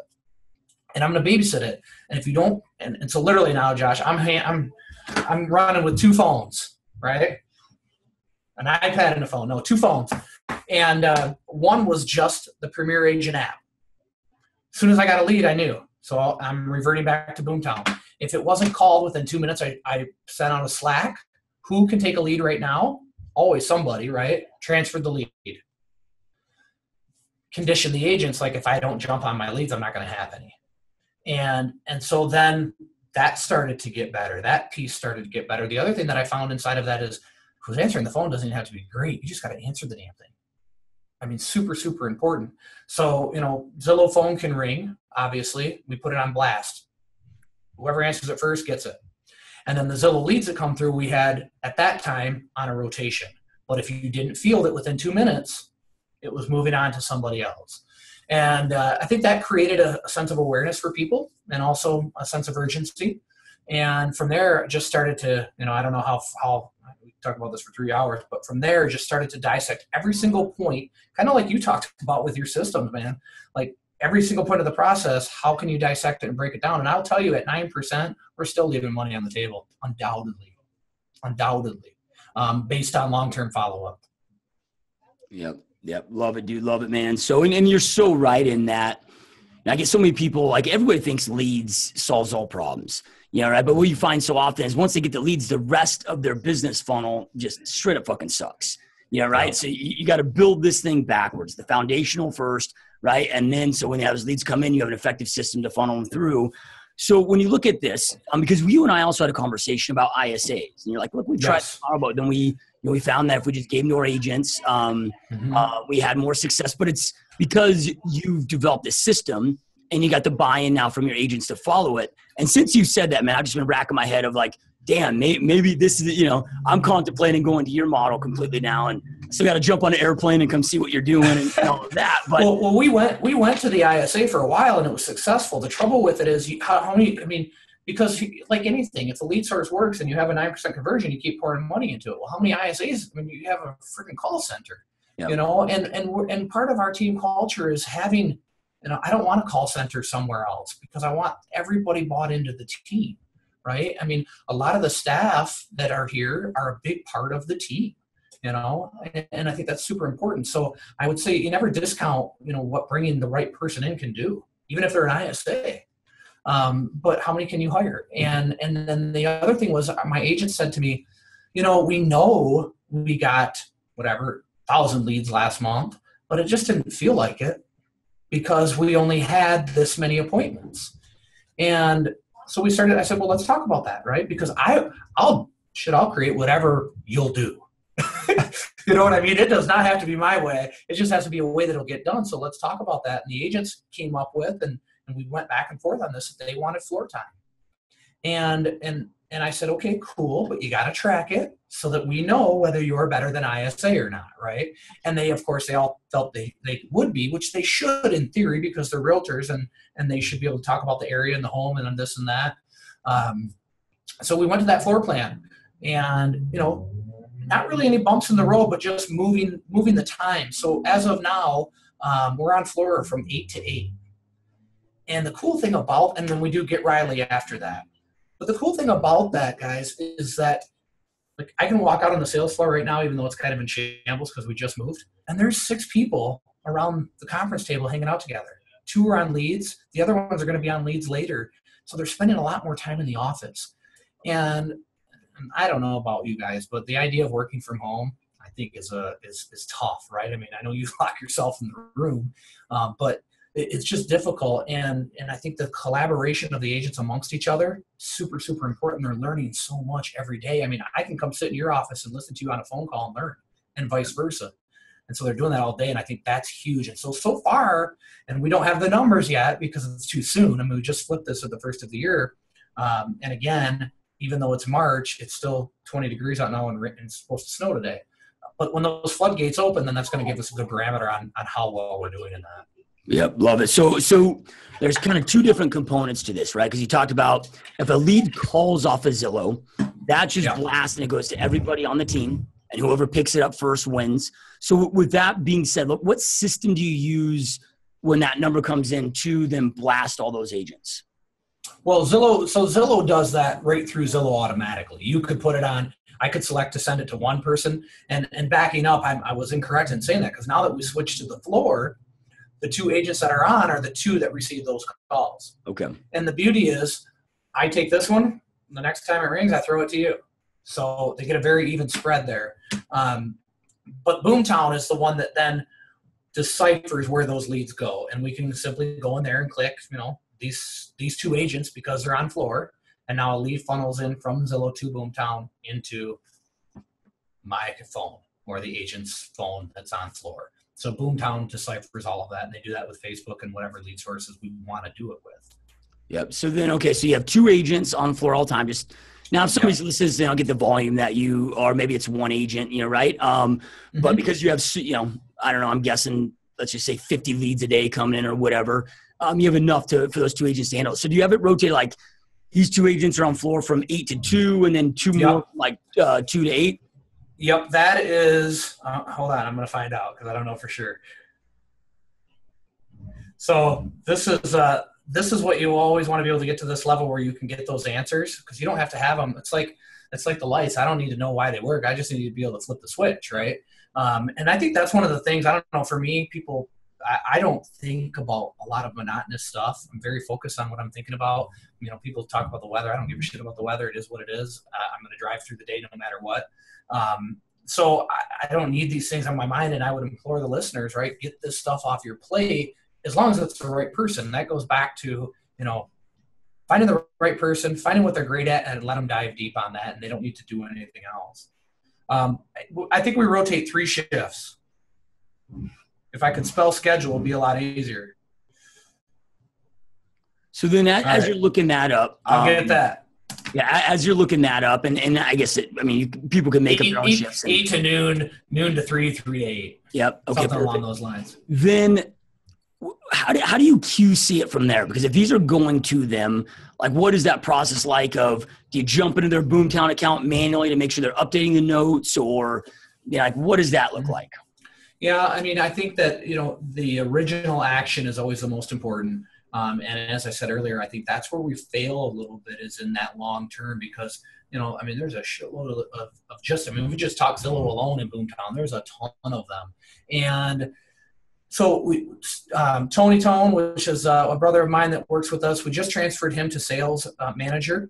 And I'm going to babysit it. And if you don't, and so literally now, Josh, I'm running with two phones, right? An iPad and a phone. No, two phones. And one was just the Premier Agent app. As soon as I got a lead, I knew. So I'm reverting back to Boomtown. If it wasn't called within 2 minutes, I sent out a Slack. Who can take a lead right now? Always somebody, right? Transferred the lead. Condition the agents, like if I don't jump on my leads, I'm not going to have any. And so then that started to get better. That piece started to get better. The other thing that I found inside of that is who's answering the phone doesn't even have to be great. You just got to answer the damn thing. I mean, super, super important. So, you know, Zillow phone can ring, obviously. We put it on blast. Whoever answers it first gets it. And then the Zillow leads that come through, we had at that time on a rotation. But if you didn't field it within 2 minutes, it was moving on to somebody else. And I think that created a sense of awareness for people and also a sense of urgency. And from there, it just started to, you know, I don't know how we talked about this for 3 hours, but from there, just started to dissect every single point, kind of like you talked about with your systems, man. Like every single point of the process, how can you dissect it and break it down? And I'll tell you at 9%, we're still leaving money on the table, undoubtedly, based on long-term follow-up. Yep. Yep. Love it, dude. Love it, man. So, and you're so right in that. And I get so many people, like everybody thinks leads solves all problems, you know, right? But what you find so often is once they get the leads, the rest of their business funnel just straight up fucking sucks, you know, right? Yeah. So you got to build this thing backwards, the foundational first, right? And then, so when they have those leads come in, you have an effective system to funnel them through. So when you look at this, because you and I also had a conversation about ISAs, and you're like, look, we tried Starbucks, then we found that if we just gave them to our agents, we had more success. But it's because you've developed this system and you got the buy-in now from your agents to follow it. And since you said that, man, I've just been racking my head of like, damn, maybe this is, you know, I'm contemplating going to your model completely now, and still got to jump on an airplane and come see what you're doing and all of that. But well, we went to the ISA for a while and it was successful. The trouble with it is how many, I mean, Because like anything, if the lead source works and you have a 9% conversion, you keep pouring money into it. Well, how many ISAs? I mean, you have a freaking call center, yeah. You know, and part of our team culture is having, you know, I don't want a call center somewhere else because I want everybody bought into the team, right? I mean, a lot of the staff that are here are a big part of the team, you know, and I think that's super important. So I would say you never discount, you know, what bringing the right person in can do, even if they're an ISA. But how many can you hire? And then the other thing was my agent said to me, you know we got whatever 1,000 leads last month, but it just didn't feel like it because we only had this many appointments. And so we started, I said, well, let's talk about that. Right. Because I'll create whatever you'll do. You know what I mean? It does not have to be my way. It just has to be a way that'll get done. So let's talk about that. And the agents came up with, and we went back and forth on this. They wanted floor time. And I said, okay, cool, but you got to track it so that we know whether you're better than ISA or not, right? And they, of course, they all felt they would be, which they should in theory because they're realtors and they should be able to talk about the area and the home and this and that. So we went to that floor plan and, you know, not really any bumps in the road, but just moving the time. So as of now, we're on floor from 8 to 8. And the cool thing about, and then we do get Riley after that. But the cool thing about that, guys, is that like I can walk out on the sales floor right now, even though it's kind of in shambles because we just moved. And there's 6 people around the conference table hanging out together. 2 are on leads. The other ones are going to be on leads later. So they're spending a lot more time in the office. And I don't know about you guys, but the idea of working from home, I think is tough, right? I mean, I know you lock yourself in the room, but it's just difficult. And I think the collaboration of the agents amongst each other, super, super important. They're learning so much every day. I mean, I can come sit in your office and listen to you on a phone call and learn, and vice versa. And so they're doing that all day. And I think that's huge. And so far, and we don't have the numbers yet because it's too soon. I mean, we just flipped this at the first of the year. And again, even though it's March, it's still 20 degrees out now and it's supposed to snow today. But when those floodgates open, then that's going to give us a good parameter on how well we're doing in that. Yep, love it. So there's kind of 2 different components to this, right? Because you talked about if a lead calls off of Zillow, that just blasts and it goes to everybody on the team, and whoever picks it up first wins. So with that being said, look, what system do you use when that number comes in to then blast all those agents? Well, Zillow does that right through Zillow automatically. You could put it on. I could select to send it to one person. And backing up, I was incorrect in saying that because now that we switched to the floor, the 2 agents that are on are the 2 that receive those calls. Okay. And the beauty is I take this one. The next time it rings, I throw it to you. So they get a very even spread there. But Boomtown is the one that then deciphers where those leads go. And we can simply go in there and click, you know, these 2 agents because they're on floor. And now a lead funnels in from Zillow to Boomtown into my phone or the agent's phone that's on floor. So Boomtown deciphers all of that, and they do that with Facebook and whatever lead sources we want to do it with. Yep. So then, okay, so you have 2 agents on floor all the time. Just now, if somebody listens, they don't get the volume that you, or maybe it's 1 agent, you know, right? But because you have, you know, I don't know, I'm guessing, let's just say 50 leads a day coming in or whatever, you have enough for those 2 agents to handle. So do you have it rotate like these 2 agents are on floor from 8 to 2, and then 2 more like 2 to 8? Yep, that is, hold on, I'm going to find out because I don't know for sure. So this is what you always want to be able to get to this level where you can get those answers because you don't have to have them. It's like the lights. I don't need to know why they work. I just need to be able to flip the switch, right? And I think that's one of the things, I don't know, for me, people, I don't think about a lot of monotonous stuff. I'm very focused on what I'm thinking about. You know, people talk about the weather. I don't give a shit about the weather. It is what it is. I'm going to drive through the day no matter what. So I don't need these things on my mind, and I would implore the listeners, right, get this stuff off your plate as long as it's the right person. That goes back to, you know, finding the right person, finding what they're great at, and let them dive deep on that, and they don't need to do anything else. I think we rotate 3 shifts. If I could spell schedule, it would be a lot easier. So then as you're looking that up. I'll get that. Yeah, as you're looking that up, and I guess, people can make up their own shifts. 8 to noon, noon to 3, 3 to 8. Yep. Okay, something along those lines. Then how do you QC it from there? Because if these are going to them, like, what is that process like of, do you jump into their Boomtown account manually to make sure they're updating the notes, or, you know, like, what does that look like? Yeah. I mean, I think that, you know, the original action is always the most important. And as I said earlier, I think that's where we fail a little bit, is in that long term, because, you know, I mean, there's a shitload of just, I mean, we just talked Zillow alone in Boomtown, there's a ton of them. And so we, Tony Tone, which is a brother of mine that works with us, we just transferred him to sales manager,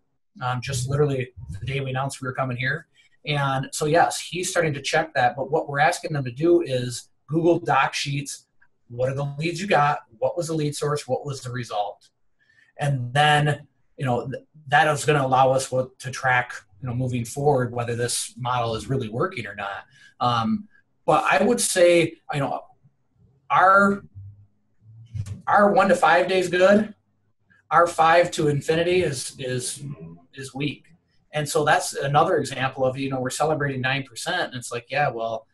just literally the day we announced we were coming here. And so, yes, he's starting to check that. But what we're asking them to do is Google Doc Sheets. What are the leads you got? What was the lead source? What was the result? And then, you know, that is going to allow us to track, you know, moving forward, whether this model is really working or not. But I would say, you know, our 1 to 5 day is good. Our 5 to infinity is weak. And so that's another example of, you know, we're celebrating 9%. And it's like, yeah, well,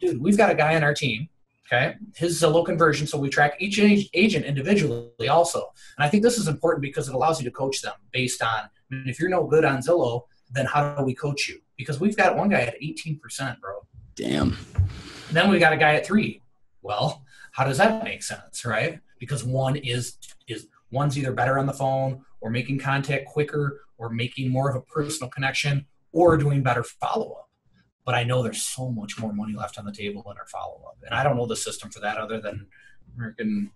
dude, we've got a guy on our team. Okay. His Zillow conversion. So we track each agent individually also. And I think this is important because it allows you to coach them based on, I mean, if you're no good on Zillow, then how do we coach you? Because we've got one guy at 18%, bro. Damn. And then we got a guy at 3. Well, how does that make sense? Right. Because one's either better on the phone, or making contact quicker, or making more of a personal connection, or doing better follow-up. But I know there's so much more money left on the table in our follow-up. And I don't know the system for that other than American,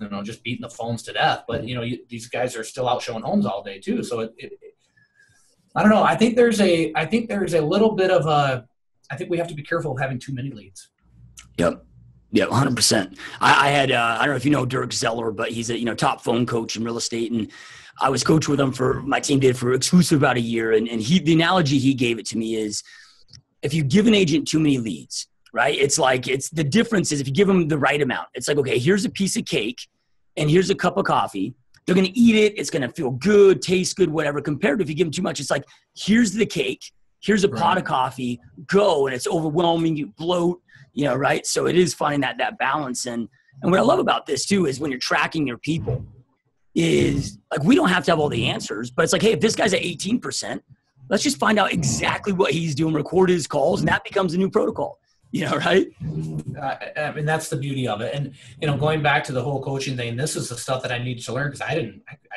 you know, just beating the phones to death. But, you know, these guys are still out showing homes all day too. So I don't know. I think there's a little bit of a, I think we have to be careful of having too many leads. Yep. Yeah, 100%. I had, I don't know if you know Dirk Zeller, but he's a, you know, top phone coach in real estate. And I was coach with him my team did for exclusive about a year. And the analogy he gave it to me is, if you give an agent too many leads, right? It's like, the difference is if you give them the right amount, it's like, okay, here's a piece of cake and here's a cup of coffee. They're going to eat it. It's going to feel good, taste good, whatever. Compared to if you give them too much, it's like, here's the cake. Here's a pot of coffee, go. And it's overwhelming. You bloat. You know, right? So it is finding that balance. And what I love about this too is when you're tracking your people is like, we don't have to have all the answers, but it's like, hey, if this guy's at 18%, let's just find out exactly what he's doing, record his calls, and that becomes a new protocol. You know, right? I mean, that's the beauty of it. And, you know, going back to the whole coaching thing, this is the stuff that I needed to learn because I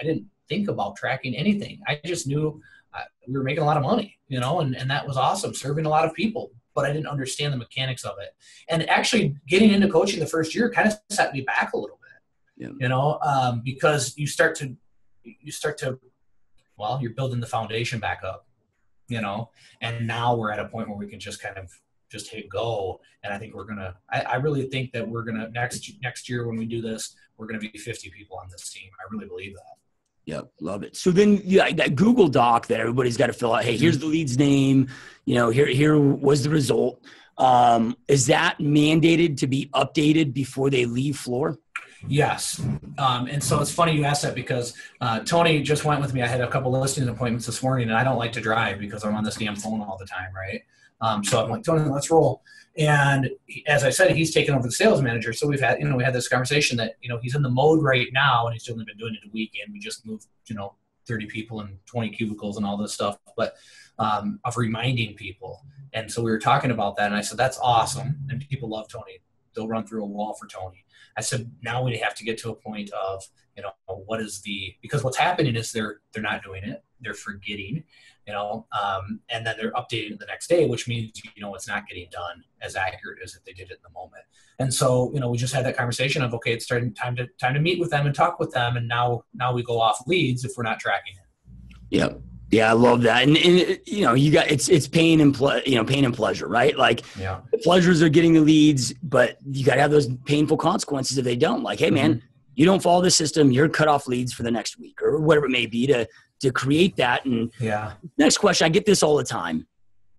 didn't think about tracking anything. I just knew we were making a lot of money, you know, and that was awesome, serving a lot of people. But I didn't understand the mechanics of it. And actually getting into coaching the first year kind of set me back a little bit, yeah. You know, because you start to, you're building the foundation back up, you know, and now we're at a point where we can just kind of just hit go. And I think I really think that we're going to next year, when we do this, we're going to be 50 people on this team. I really believe that. Yep. Love it. So then that Google Doc that everybody's got to fill out, hey, here's the lead's name, you know, here was the result. Is that mandated to be updated before they leave floor? Yes. And so it's funny you asked that because Tony just went with me. I had a couple of listing appointments this morning and I don't like to drive because I'm on this damn phone all the time. Right. So I'm like, Tony, let's roll. And as I said, he's taken over the sales manager. So we had this conversation that, you know, he's in the mode right now and he's only been doing it a week, and we just moved, you know, 30 people and 20 cubicles and all this stuff, but of reminding people. And so we were talking about that and I said, that's awesome. And people love Tony. They'll run through a wall for Tony. I said, now we have to get to a point of, you know, because what's happening is they're not doing it. They're forgetting, you know, and then they're updating it the next day, which means, you know, it's not getting done as accurate as if they did it in the moment. And so, you know, we just had that conversation of, okay, it's starting time to meet with them and talk with them. And now we go off leads if we're not tracking it. Yep. Yeah, I love that. And you know, you got, it's pain and pain and pleasure, right? Like, yeah. The pleasures are getting the leads, but you got to have those painful consequences if they don't. Like, hey, man, you don't follow the system, you're cut off leads for the next week or whatever it may be to create that. And yeah. Next question, I get this all the time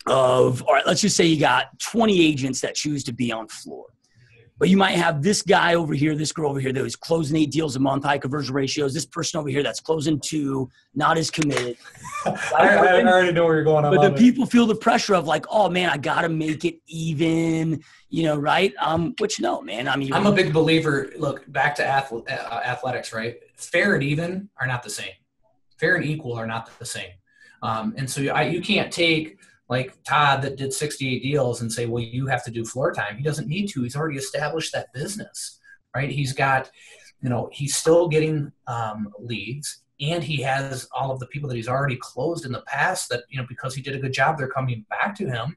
of, all right, let's just say you got 20 agents that choose to be on floor. But you might have this guy over here, this girl over here that was closing 8 deals a month, high conversion ratios. This person over here that's closing 2, not as committed. I already know where you're going. But the people feel the pressure of like, oh man, I got to make it even, you know, right? Which no, man. I mean, I'm a big believer. Look, back to athletics, right? Fair and even are not the same. Fair and equal are not the same. And so you can't take like Todd that did 68 deals and say, well, you have to do floor time. He doesn't need to. He's already established that business, right? He's got, you know, he's still getting leads, and he has all of the people that he's already closed in the past that, you know, because he did a good job, they're coming back to him.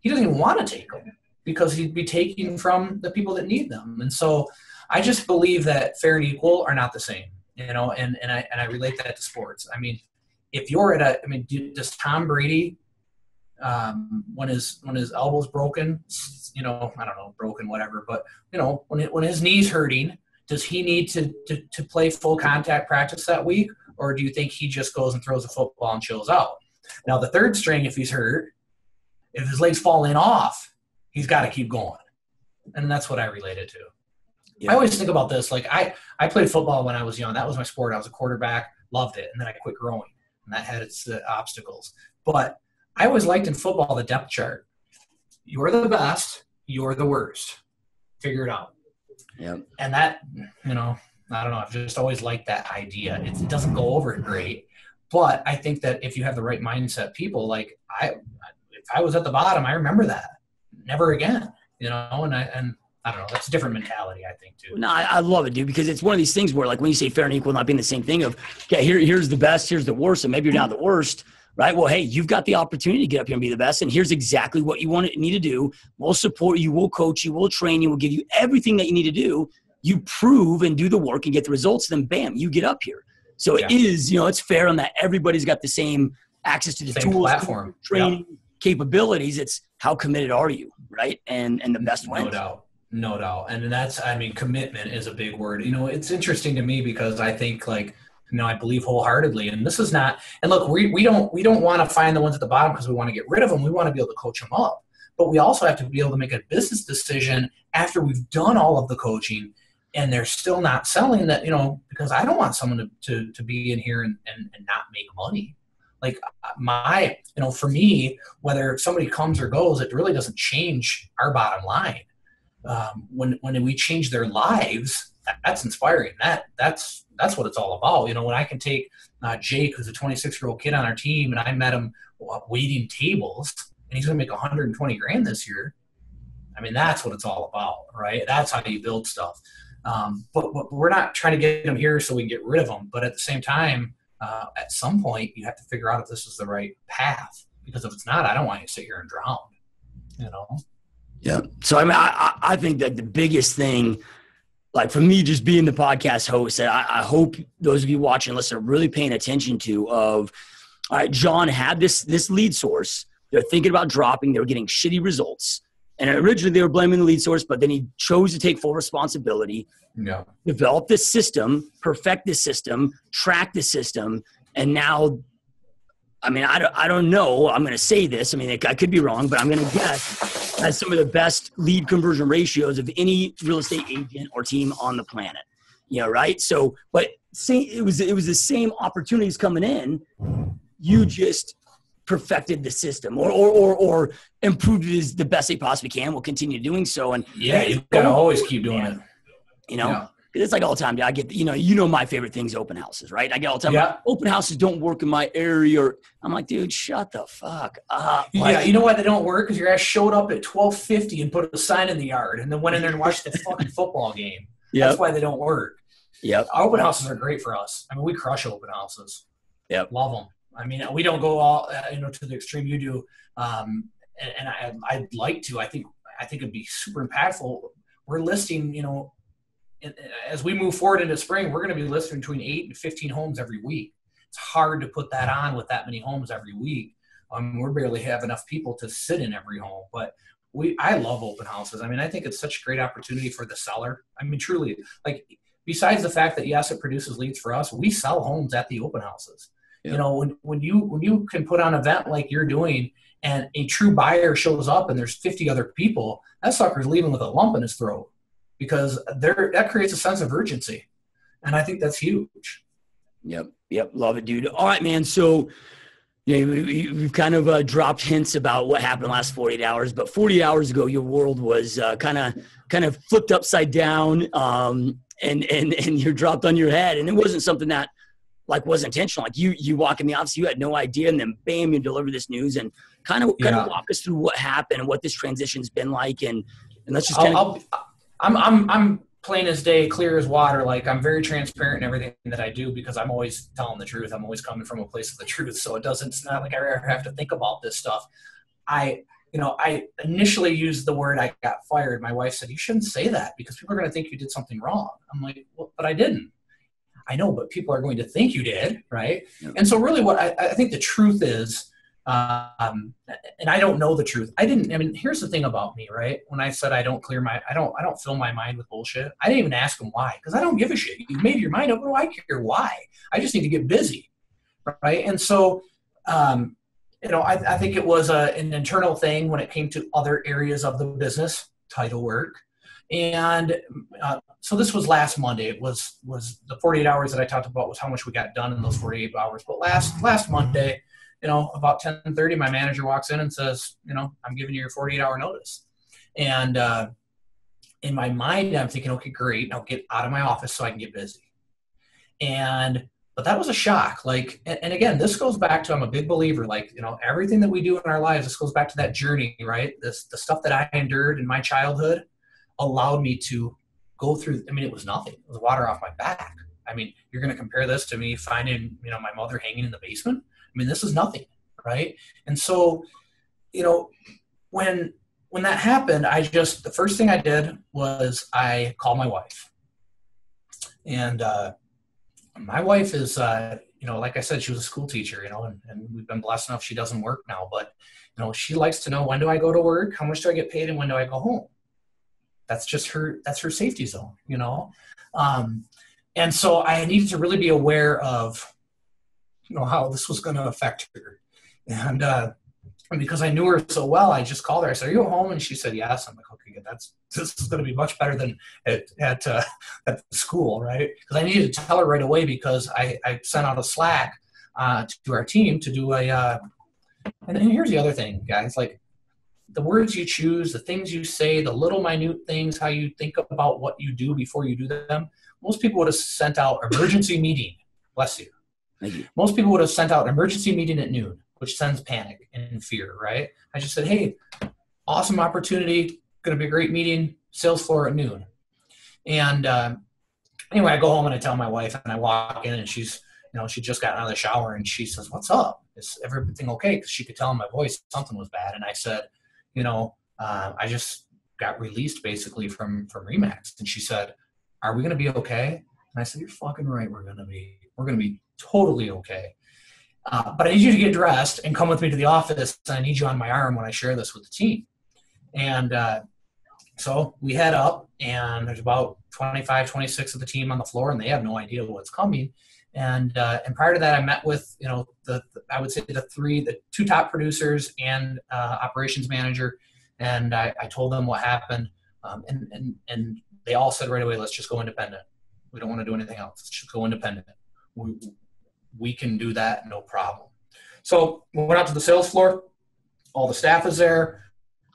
He doesn't even want to take them because he'd be taking from the people that need them. And so I just believe that fair and equal are not the same, you know, and I relate that to sports. I mean, if you're at a, I mean, does Tom Brady, when his elbow's broken, you know, I don't know, broken, whatever, but you know, when his knee's hurting, does he need to play full contact practice that week? Or do you think he just goes and throws a football and chills out? Now the third string, if he's hurt, if his leg's falling off, he's got to keep going. And that's what I relate it to. Yeah. I always think about this. Like I played football when I was young. That was my sport. I was a quarterback, loved it. And then I quit growing, and that had its obstacles, but I always liked in football the depth chart. You're the best, you're the worst. Figure it out. Yeah. And that, you know, I don't know. I've just always liked that idea. It doesn't go over great, but I think that if you have the right mindset, people like if I was at the bottom, I remember that. Never again, you know. And I don't know. That's a different mentality, I think, too. No, I love it, dude, because it's one of these things where, like, when you say fair and equal, not being the same thing of, okay, here's the best, here's the worst, and maybe you're not the worst. Right? Well, hey, you've got the opportunity to get up here and be the best, and here's exactly what you need to do. We'll support you. We'll coach you. We'll train you. We'll give you everything that you need to do. You prove and do the work and get the results, then bam, you get up here. So yeah. It is, you know, it's fair on that everybody's got the same access to the same tools, platform, training, yeah, capabilities. It's how committed are you, right? And the best wins. No doubt. No doubt. And that's, I mean, commitment is a big word. You know, it's interesting to me because I think like, you know, I believe wholeheartedly, and this is not, and look, we don't want to find the ones at the bottom because we want to get rid of them. We want to be able to coach them up, but we also have to be able to make a business decision after we've done all of the coaching and they're still not selling that, you know, because I don't want someone to be in here and not make money. Like my, you know, for me, whether somebody comes or goes, it really doesn't change our bottom line. When we change their lives, that's inspiring. That's what it's all about. You know, when I can take Jake, who's a 26-year-old kid on our team, and I met him waiting tables, and he's going to make 120 grand this year. I mean, that's what it's all about, right? That's how you build stuff. But we're not trying to get them here so we can get rid of them. But at the same time, at some point, you have to figure out if this is the right path. Because if it's not, I don't want you to sit here and drown, you know? Yeah. So, I mean, I think that the biggest thing – like for me, just being the podcast host, that I hope those of you watching and listening are really paying attention to of, all right, John had this lead source. They're thinking about dropping. They were getting shitty results. And originally they were blaming the lead source, but then he chose to take full responsibility, yeah, develop this system, perfect this system, track the system. And now, I mean, I don't know. I'm going to say this. I mean, I could be wrong, but I'm going to guess has some of the best lead conversion ratios of any real estate agent or team on the planet, you know, right? So, but it was the same opportunities coming in. You just perfected the system or improved it as the best they possibly can. We'll continue doing so. And yeah, you've got to always keep doing it, you know? Yeah. It's like all the time. I get, you know, my favorite thing's open houses, right? I get all the time. Yeah. Like, open houses don't work in my area. Or I'm like, dude, shut the fuck up. Like, yeah. You know why they don't work? Because your ass showed up at 12:50 and put a sign in the yard and then went in there and watched the fucking football game. Yep. That's why they don't work. Yeah. Open houses are great for us. I mean, we crush open houses. Yeah. Love them. I mean, we don't go all, you know, to the extreme you do. And I'd like to, I think it'd be super impactful. We're listing, you know, as we move forward into spring, we're going to be listing between 8 and 15 homes every week. It's hard to put that on with that many homes every week. We barely have enough people to sit in every home, but I love open houses. I mean, I think it's such a great opportunity for the seller. I mean, truly, like besides the fact that, yes, it produces leads for us, we sell homes at the open houses. Yeah. You know, when you can put on an event like you're doing and a true buyer shows up and there's 50 other people, that sucker's leaving with a lump in his throat. because that creates a sense of urgency. And I think that's huge. Yep. Yep. Love it, dude. All right, man. So yeah, we've kind of dropped hints about what happened last 48 hours, but 40 hours ago, your world was kind of flipped upside down, and you're dropped on your head. And it wasn't something that like was intentional. Like you walk in the office, you had no idea, and then bam, you deliver this news. And kind of walk us through what happened and what this transition's been like. And let's just I'm plain as day, clear as water. Like, I'm very transparent in everything that I do because I'm always telling the truth. I'm always coming from a place of the truth. So it's not like I ever have to think about this stuff. I initially used the word I got fired. My wife said, you shouldn't say that because people are going to think you did something wrong. I'm like, well, but I didn't. I know, but people are going to think you did. Right. Yeah. And so really what I think the truth is, and I don't know the truth. Here's the thing about me, right? When I said, I don't fill my mind with bullshit. I didn't even ask them why, because I don't give a shit. You made your mind up. Well, I care why. I just need to get busy. Right. And so, I think it was an internal thing when it came to other areas of the business, title work. And, so this was last Monday. It was the 48 hours that I talked about was how much we got done in those 48 hours. But last Monday, about 10:30, my manager walks in and says, I'm giving you your 48-hour notice. And in my mind, I'm thinking, okay, great. Now get out of my office so I can get busy. But that was a shock. Like, and again, this goes back to, I'm a big believer, like, everything that we do in our lives, this goes back to that journey, right? The stuff that I endured in my childhood allowed me to go through. I mean, it was nothing. It was water off my back. I mean, you're going to compare this to me finding, my mother hanging in the basement. I mean, this is nothing, right? And so, when that happened, the first thing I did was I called my wife. And my wife is, like I said, she was a school teacher, and we've been blessed enough she doesn't work now. But, she likes to know, when do I go to work, how much do I get paid, and when do I go home? That's just her safety zone, And so I needed to really be aware of, how this was going to affect her. And because I knew her so well, I just called her. I said, are you home? And she said, yes. I'm like, okay, this is going to be much better than at school, right? Because I needed to tell her right away, because I sent out a Slack to our team to do and then here's the other thing, guys, like the words you choose, the things you say, the little minute things, how you think about what you do before you do them. Most people would have sent out emergency meeting. Bless you. Thank you. Most people would have sent out an emergency meeting at noon, which sends panic and fear, right? I just said, hey, awesome opportunity. Going to be a great meeting. Sales floor at noon. And anyway, I go home and I tell my wife, and I walk in, and she's, she just got out of the shower, and she says, what's up? Is everything okay? Because she could tell in my voice something was bad. And I said, I just got released basically from Remax. And she said, are we going to be okay? And I said, you're fucking right. We're going to be totally okay. But I need you to get dressed and come with me to the office. I need you on my arm when I share this with the team. And so we head up, and there's about 25, 26 of the team on the floor, and they have no idea what's coming. And prior to that, I met with, I would say the two top producers and operations manager. And I told them what happened. And they all said right away, let's just go independent. We don't want to do anything else. Let's just go independent. We can do that, no problem. So we went out to the sales floor. All the staff is there.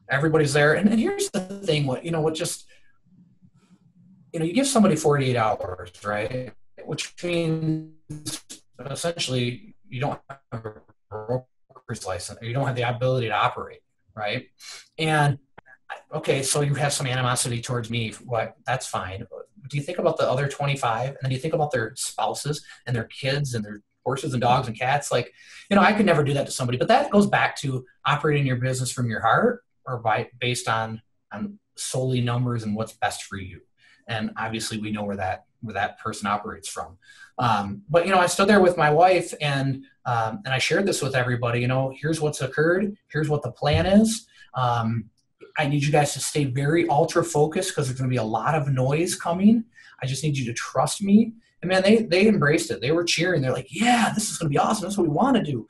Everybody's there. And here's the thing, you give somebody 48 hours, right? Which means essentially you don't have a broker's license, or you don't have the ability to operate, right? And okay, so you have some animosity towards me. What? That's fine. Do you think about the other 25? And then you think about their spouses and their kids and their horses and dogs and cats. Like, I could never do that to somebody. But that goes back to operating your business from your heart, or based on solely numbers and what's best for you. And obviously we know where that person operates from. But I stood there with my wife, and I shared this with everybody. Here's what's occurred. Here's what the plan is. I need you guys to stay very ultra focused, because there's going to be a lot of noise coming. I just need you to trust me. And man, they embraced it. They were cheering. They're like, yeah, this is going to be awesome. That's what we want to do.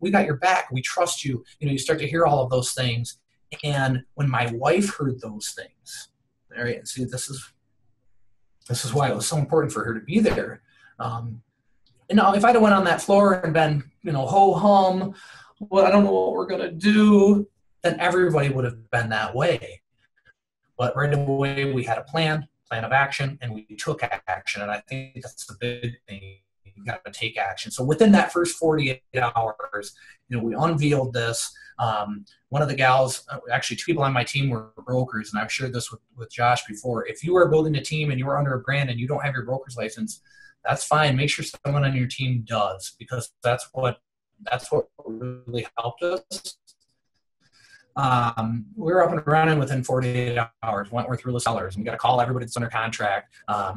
We got your back. We trust you. You start to hear all of those things. And when my wife heard those things, area. And see, this is why it was so important for her to be there. And now if I'd have went on that floor and been, you know, ho hum, well, I don't know what we're going to do, then everybody would have been that way. But right away we had a plan of action, and we took action. And I think that's the big thing. You got to take action. So within that first 48 hours, you know, we unveiled this. One of the gals, actually two people on my team were brokers, and I've shared this with Josh before. If you are building a team and you are under a brand and you don't have your broker's license, that's fine. Make sure someone on your team does, because that's what really helped us. We were up and running within 48 hours, Wentworth Real Sellers, and we got to call everybody that's under contract,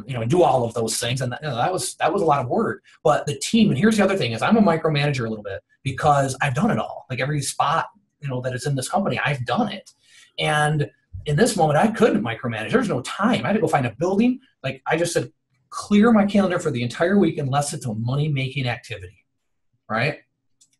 you know, and do all of those things. And you know, that was a lot of work, but the team, and here's the other thing is I'm a micromanager a little bit because I've done it all. Like every spot, you know, that is in this company, I've done it. And in this moment, I couldn't micromanage. There's no time. I had to go find a building. Like I just said, clear my calendar for the entire week, unless it's a money-making activity, right?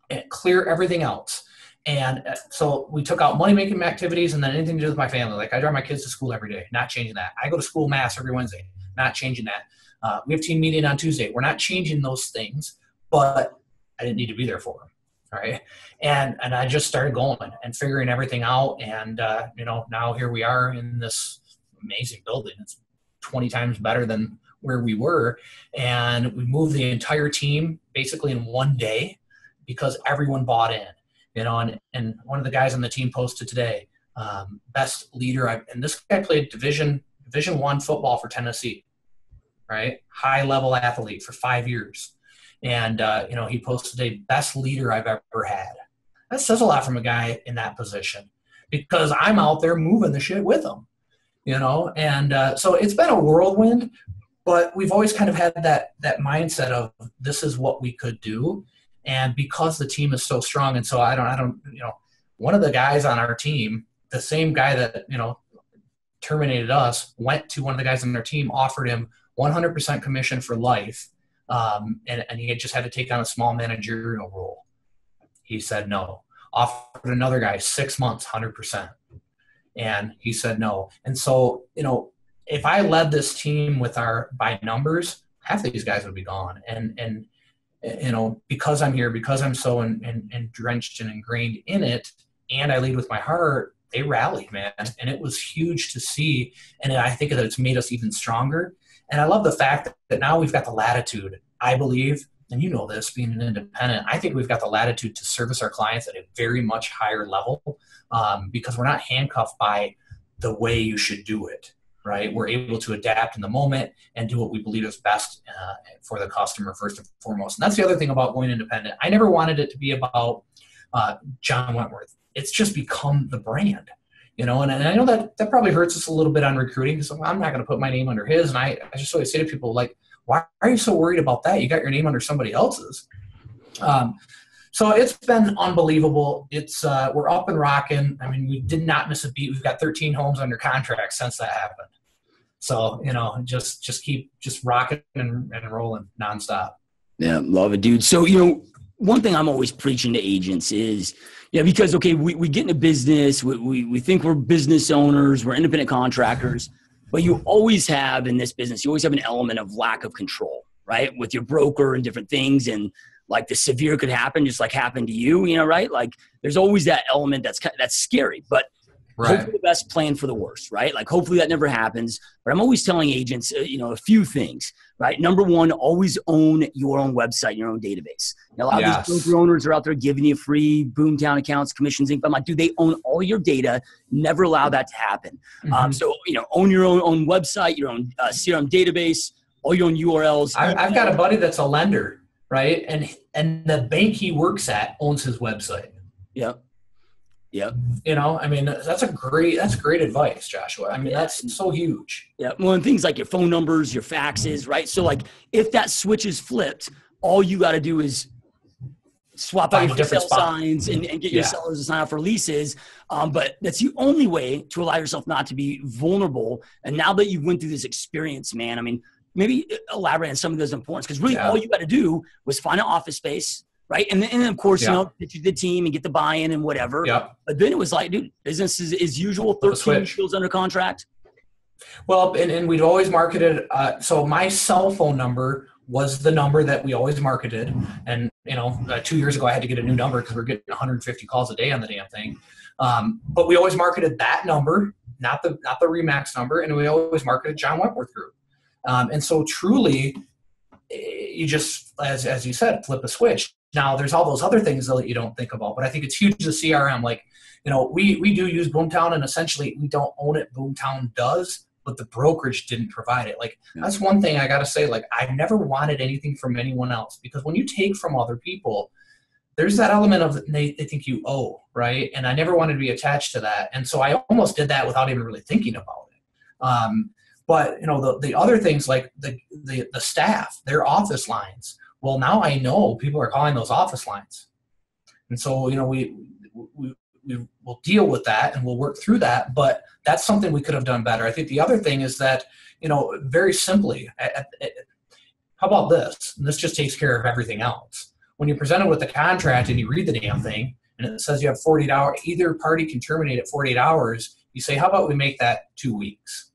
And clear everything else. And so we took out money-making activities and then anything to do with my family. Like I drive my kids to school every day, not changing that. I go to school mass every Wednesday, not changing that. We have team meeting on Tuesday. We're not changing those things, but I didn't need to be there for them, right? And I just started going and figuring everything out. And, you know, now here we are in this amazing building. It's 20 times better than where we were. And we moved the entire team basically in one day because everyone bought in. You know, and one of the guys on the team posted today, best leader. And this guy played Division I football for Tennessee, right? High level athlete for 5 years. And, you know, he posted today, best leader I've ever had. That says a lot from a guy in that position because I'm out there moving the shit with him, you know? And so it's been a whirlwind, but we've always kind of had that mindset of this is what we could do. And because the team is so strong, and so I don't, you know, one of the guys on our team, the same guy that, you know, terminated us, went to one of the guys on their team, offered him 100% commission for life. And he had just had to take on a small managerial role. He said no. Offered another guy 6 months, 100%. And he said no. And so, you know, if I led this team with our by numbers, half of these guys would be gone. And, you know, because I'm here, because I'm so and drenched and ingrained in it, and I lead with my heart, they rallied, man. And it was huge to see. And I think that it's made us even stronger. And I love the fact that now we've got the latitude, I believe, and you know this, being an independent, I think we've got the latitude to service our clients at a very much higher level because we're not handcuffed by the way you should do it, right? We're able to adapt in the moment and do what we believe is best for the customer first and foremost. And that's the other thing about going independent. I never wanted it to be about John Wentworth. It's just become the brand, you know, and I know that probably hurts us a little bit on recruiting because I'm not going to put my name under his. And I just always say to people, like, why are you so worried about that? You got your name under somebody else's. So it's been unbelievable. It's we're up and rocking. I mean, we did not miss a beat. We've got 13 homes under contract since that happened. So, you know, just keep just rocking and rolling nonstop. Yeah, love it, dude. So, you know, one thing I'm always preaching to agents is, yeah, because, okay, we get in a business. We think we're business owners. We're independent contractors. But you always have in this business, you always have an element of lack of control, right, with your broker and different things. And like the severe could happen, just like happened to you, you know, right? Like there's always that element that's scary, but right. Hopefully the best plan for the worst, right? Like hopefully that never happens. But I'm always telling agents, you know, a few things, right? Number one, always own your own website, your own database. Now, a lot yes. of these broker owners are out there giving you free Boomtown accounts, commissions, Inc. I'm like, dude, they own all your data. Never allow that to happen. Mm-hmm. So, you know, own your own website, your own CRM database, all your own URLs. I've got a buddy that's a lender. Right. And the bank he works at owns his website. Yeah. Yeah. You know, I mean, that's great advice, Joshua. I mean, yeah. That's so huge. Yeah. Well, and things like your phone numbers, your faxes, right? So like if that switch is flipped, all you got to do is swap out your sell signs and get your yeah. sellers to sign up for leases. But that's the only way to allow yourself not to be vulnerable. And now that you went through this experience, man, I mean, maybe elaborate on some of those importance because really yeah. all you got to do was find an office space, right? And then of course, yeah. you know, pitch the team and get the buy-in and whatever. Yeah. But then it was like, dude, business is usual, 13 deals under contract. Well, and we'd always marketed. So my cell phone number was the number that we always marketed. And, 2 years ago I had to get a new number because we're getting 150 calls a day on the damn thing. But we always marketed that number, not the Remax number. And we always marketed John Wentworth Group. And so truly you just, as you said, flip a switch. Now there's all those other things that you don't think about, but I think it's huge, the CRM. Like, we do use Boomtown, and essentially we don't own it. Boomtown does, but the brokerage didn't provide it. Like, that's one thing I got to say. Like, I never wanted anything from anyone else, because when you take from other people, there's that element of they think you owe, right? And I never wanted to be attached to that. And so I almost did that without even really thinking about it. But the other things, like the staff, their office lines. Well, now I know people are calling those office lines. And so, we will deal with that and we'll work through that, but that's something we could have done better. I think the other thing is that, very simply, how about this? And this just takes care of everything else. When you're presented with the contract and you read the damn thing and it says you have 48 hours, either party can terminate at 48 hours. You say, how about we make that 2 weeks?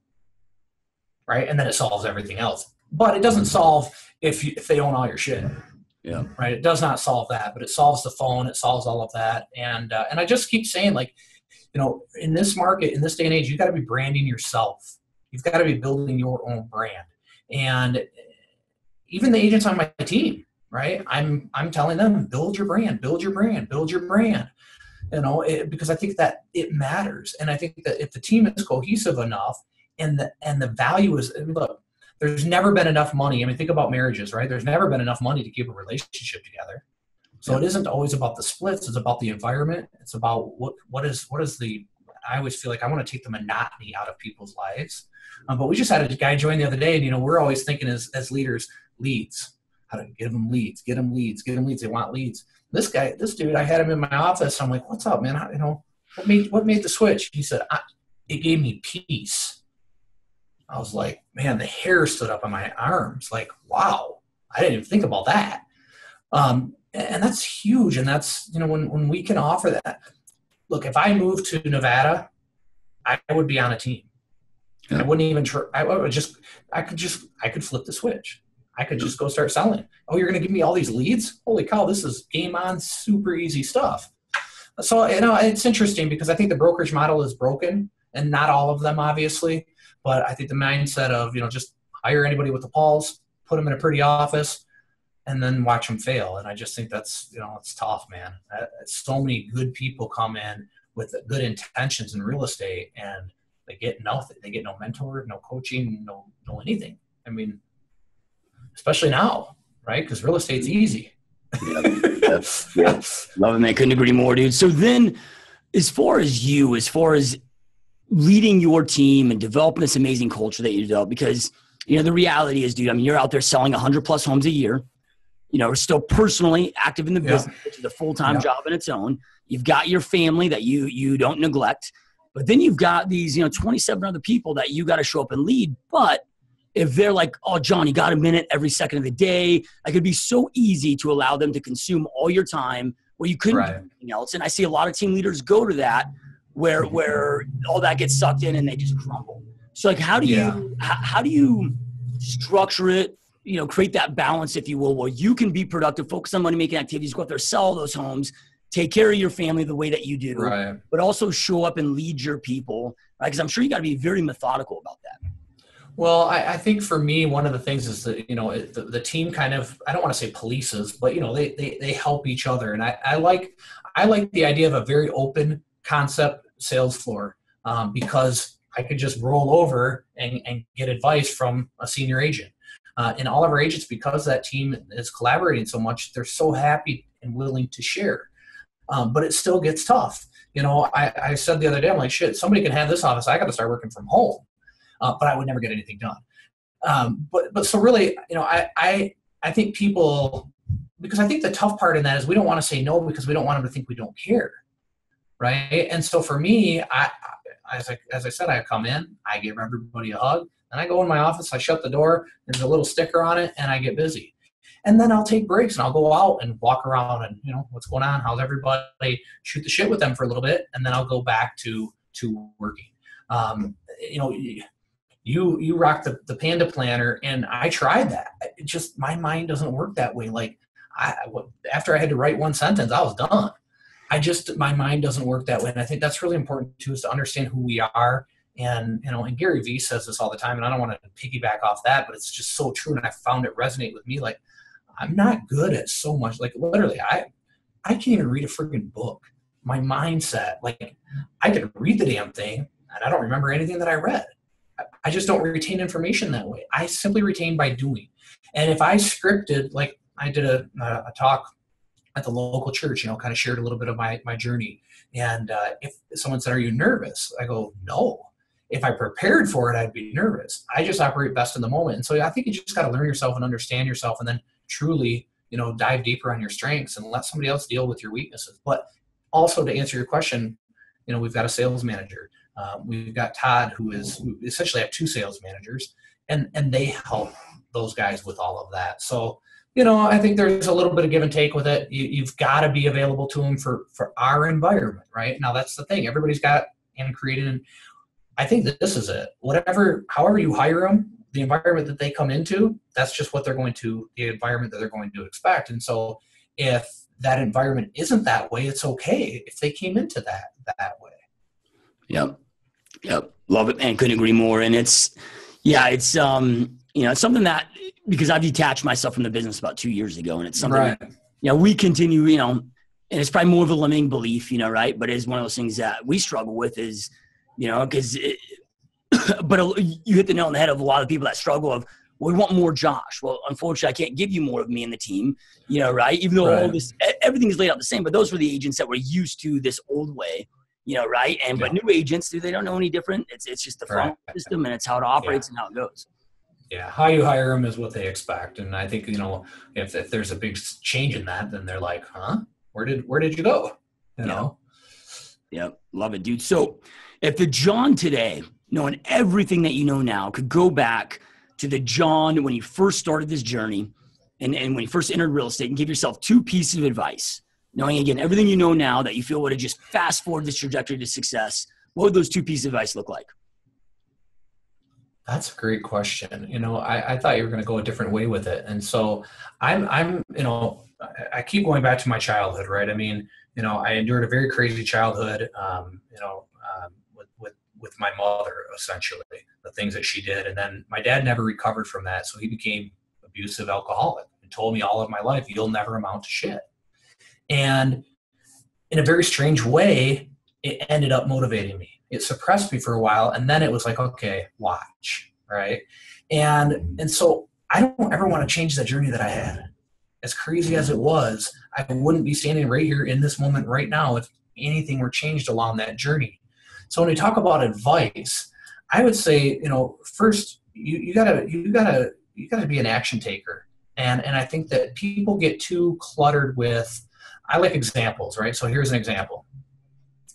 Right? And then it solves everything else. But it doesn't solve if they own all your shit. Yeah. Right. It does not solve that, but it solves the phone. It solves all of that. And I just keep saying, like, in this market, in this day and age, you got to be branding yourself. You've got to be building your own brand. And even the agents on my team, right? I'm telling them, build your brand, build your brand, build your brand, because I think that it matters. And I think that if the team is cohesive enough and the value is, look, there's never been enough money. I mean, think about marriages, right? There's never been enough money to keep a relationship together. So it isn't always about the splits. It's about the environment. It's about what is I always feel like I want to take the monotony out of people's lives. But we just had a guy join the other day, and, we're always thinking as leaders, leads, how to give them leads, get them leads, get them leads. They want leads. This dude, I had him in my office. I'm like, what's up, man? What made the switch? He said, it gave me peace. I was like, man, the hair stood up on my arms. Like, wow, I didn't even think about that. And that's huge. And that's, when we can offer that. Look, if I moved to Nevada, I would be on a team. Yeah. I wouldn't even try. I could flip the switch. I could just go start selling. Oh, you're going to give me all these leads? Holy cow, this is game on, super easy stuff. So, it's interesting because I think the brokerage model is broken, and not all of them, obviously. But I think the mindset of, just hire anybody with the balls, put them in a pretty office, and then watch them fail. And I just think that's, it's tough, man. So many good people come in with good intentions in real estate, and they get nothing. They get no mentor, no coaching, no anything. I mean, especially now, right? Because real estate's easy. Yeah. Love it, man. Couldn't agree more, dude. So then, as far as leading your team and developing this amazing culture that you develop, because the reality is, dude, you're out there selling 100+ homes a year, we're still personally active in the business, which is a full-time job in its own. You've got your family that you don't neglect, but then you've got these 27 other people that you got to show up and lead. But if they're like, oh, John, you got a minute every second of the day, like, it'd be so easy to allow them to consume all your time where you couldn't do anything else. And I see a lot of team leaders go to that, where all that gets sucked in and they just crumble. So, like, how do you structure it, create that balance, if you will, where you can be productive, focus on money-making activities, go out there, sell those homes, take care of your family the way that you do, but also show up and lead your people, right? Because I'm sure you got to be very methodical about that. Well, I think for me, one of the things is that, the team kind of, I don't want to say polices, but, they help each other. And I like the idea of a very open concept sales floor, because I could just roll over and get advice from a senior agent. And all of our agents, because that team is collaborating so much, they're so happy and willing to share. But it still gets tough. I said the other day, I'm like, shit, somebody can have this office. I got to start working from home. But I would never get anything done. But so really, I think people, because I think the tough part in that is we don't want to say no because we don't want them to think we don't care. Right. And so for me, as I said, I come in, I give everybody a hug, and I go in my office, I shut the door, there's a little sticker on it, and I get busy. And then I'll take breaks and I'll go out and walk around and, what's going on, how's everybody, shoot the shit with them for a little bit, and then I'll go back to working. You rock the Panda Planner, and I tried that. It just, my mind doesn't work that way. Like, after I had to write one sentence, I was done. My mind doesn't work that way. And I think that's really important too, is to understand who we are. And, you know, and Gary Vee says this all the time, and I don't want to piggyback off that, but it's just so true. And I found it resonate with me. Like, I'm not good at so much. Like, literally, I can't even read a freaking book. My mindset, like, I could read the damn thing and I don't remember anything that I read. I just don't retain information that way. I simply retain by doing. And if I scripted, like I did a talk at the local church, you know, kind of shared a little bit of my journey. And if someone said, "Are you nervous?" I go, "No." If I prepared for it, I'd be nervous. I just operate best in the moment. And so I think you just got to learn yourself and understand yourself, and then truly, you know, dive deeper on your strengths and let somebody else deal with your weaknesses. But also, to answer your question, you know, we've got a sales manager. We've got Todd, who is, we essentially have two sales managers, and they help those guys with all of that. So, you know, I think there's a little bit of give and take with it. You've got to be available to them for our environment, right? Now, that's the thing. Everybody's got and created. And I think that this is it. However you hire them, the environment that they come into, that's just what they're going to, the environment that they're going to expect. And so if that environment isn't that way, it's okay if they came into that way. Yep. Yep. Love it, and couldn't agree more. And it's something that, because I've detached myself from the business about 2 years ago, and it's something, right, that, you know, we continue, you know, and it's probably more of a limiting belief, you know, right. But it's one of those things that we struggle with is, you know, you hit the nail on the head of a lot of people that struggle of, well, we want more Josh. Well, unfortunately, I can't give you more of me and the team, you know, right. Even though everything is laid out the same, but those were the agents that were used to this old way. You know, right? And but new agents, they don't know any different. It's just the front system, and it's how it operates and how it goes. Yeah, how you hire them is what they expect. And I think, you know, if there's a big change in that, then they're like, "Huh? Where did you go?" You know? Yeah, love it, dude. So if the John today, knowing everything that you know now, could go back to the John when you first started this journey and when you first entered real estate, and give yourself two pieces of advice, knowing again everything you know now that you feel would have just fast forward this trajectory to success, what would those two pieces of advice look like? That's a great question. You know, I thought you were going to go a different way with it. And so I'm, you know, I keep going back to my childhood, right? I mean, you know, I endured a very crazy childhood, you know, with my mother, essentially, the things that she did. And then my dad never recovered from that. So he became abusive alcoholic and told me all of my life, "You'll never amount to shit." And in a very strange way, it ended up motivating me. It suppressed me for a while. And then it was like, okay, watch. Right. And so I don't ever want to change that journey that I had. As crazy as it was, I wouldn't be standing right here in this moment right now if anything were changed along that journey. So when we talk about advice, I would say, you know, first you gotta be an action taker. And I think that people get too cluttered with, I like examples, right? So here's an example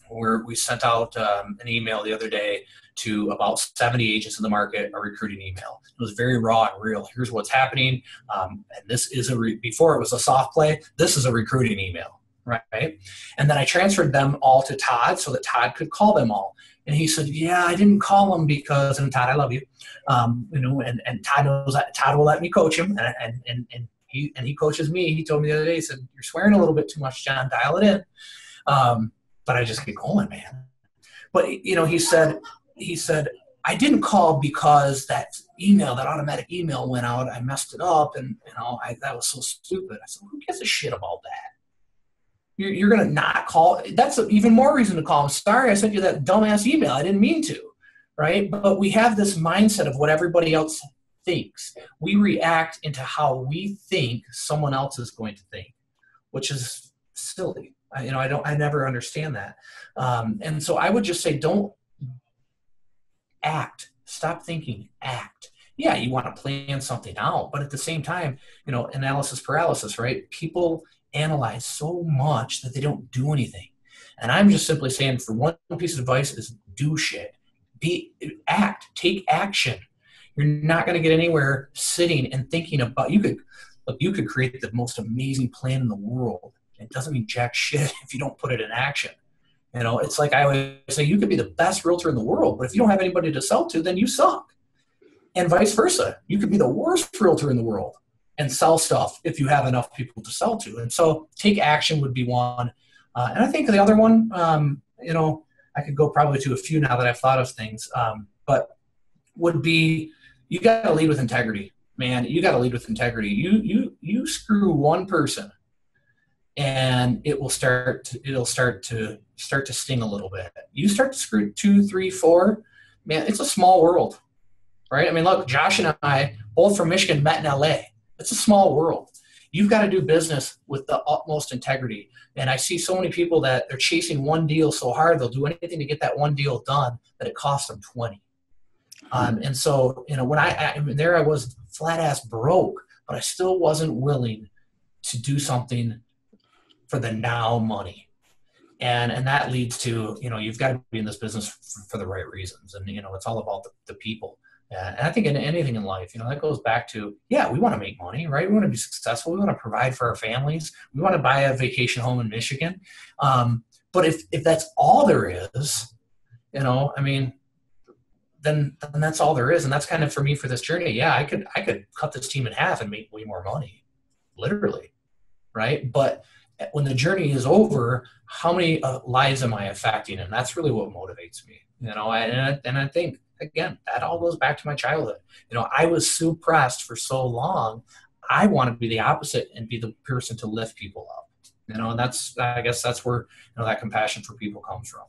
where we sent out an email the other day to about 70 agents in the market, a recruiting email. It was very raw and real. Here's what's happening. And this is before it was a soft play, this is a recruiting email, right? And then I transferred them all to Todd so that Todd could call them all. And he said, "Yeah, I didn't call him because," and Todd, I love you. You know, and Todd knows that Todd will let me coach him. And he coaches me. He told me the other day, he said, "You're swearing a little bit too much, John, dial it in." But I just get going, man. But, you know, he said, "I didn't call because that automatic email went out. I messed it up. And, you know, that was so stupid." I said, "Who gives a shit about that? You're going to not call. That's even more reason to call. I'm sorry I sent you that dumbass email. I didn't mean to." Right. But we have this mindset of what everybody else thinks. We react into how we think someone else is going to think, which is silly. I never understand that. And so I would just say, don't act. Stop thinking, act. Yeah, you want to plan something out, but at the same time, you know, analysis paralysis, right? People analyze so much that they don't do anything. And I'm just simply saying, for one piece of advice is do shit, act, take action. You're not going to get anywhere sitting and thinking about, you could create the most amazing plan in the world. It doesn't mean jack shit if you don't put it in action. You know, it's like I always say, you could be the best realtor in the world, but if you don't have anybody to sell to, then you suck. and vice versa. You could be the worst realtor in the world and sell stuff if you have enough people to sell to. And so take action would be one. And I think the other one, you know, I could go probably to a few now that I've thought of things, but would be, you got to lead with integrity, man. You got to lead with integrity. You screw one person and it will start to sting a little bit. You start to screw 2, 3, 4, man, it's a small world, right? I mean, look, Josh and I, both from Michigan, met in LA. It's a small world. You've got to do business with the utmost integrity. And I see so many people that they're chasing one deal so hard, they'll do anything to get that one deal done that it costs them 20. And so, you know, when I mean, there I was flat ass broke, but I still wasn't willing to do something for the now money. And that leads to, you know, you've got to be in this business for the right reasons. And, you know, it's all about the people. And I think in anything in life, you know, that goes back to, yeah, we want to make money, right? We want to be successful. We want to provide for our families. We want to buy a vacation home in Michigan. But if that's all there is, you know, I mean, then that's all there is. And that's kind of for me for this journey. Yeah, I could cut this team in half and make way more money, literally, right? But when the journey is over, how many lives am I affecting? And that's really what motivates me, you know? And I think, again, that all goes back to my childhood. You know, I was suppressed for so long. I want to be the opposite and be the person to lift people up, you know, and that's, I guess that's where, you know, that compassion for people comes from.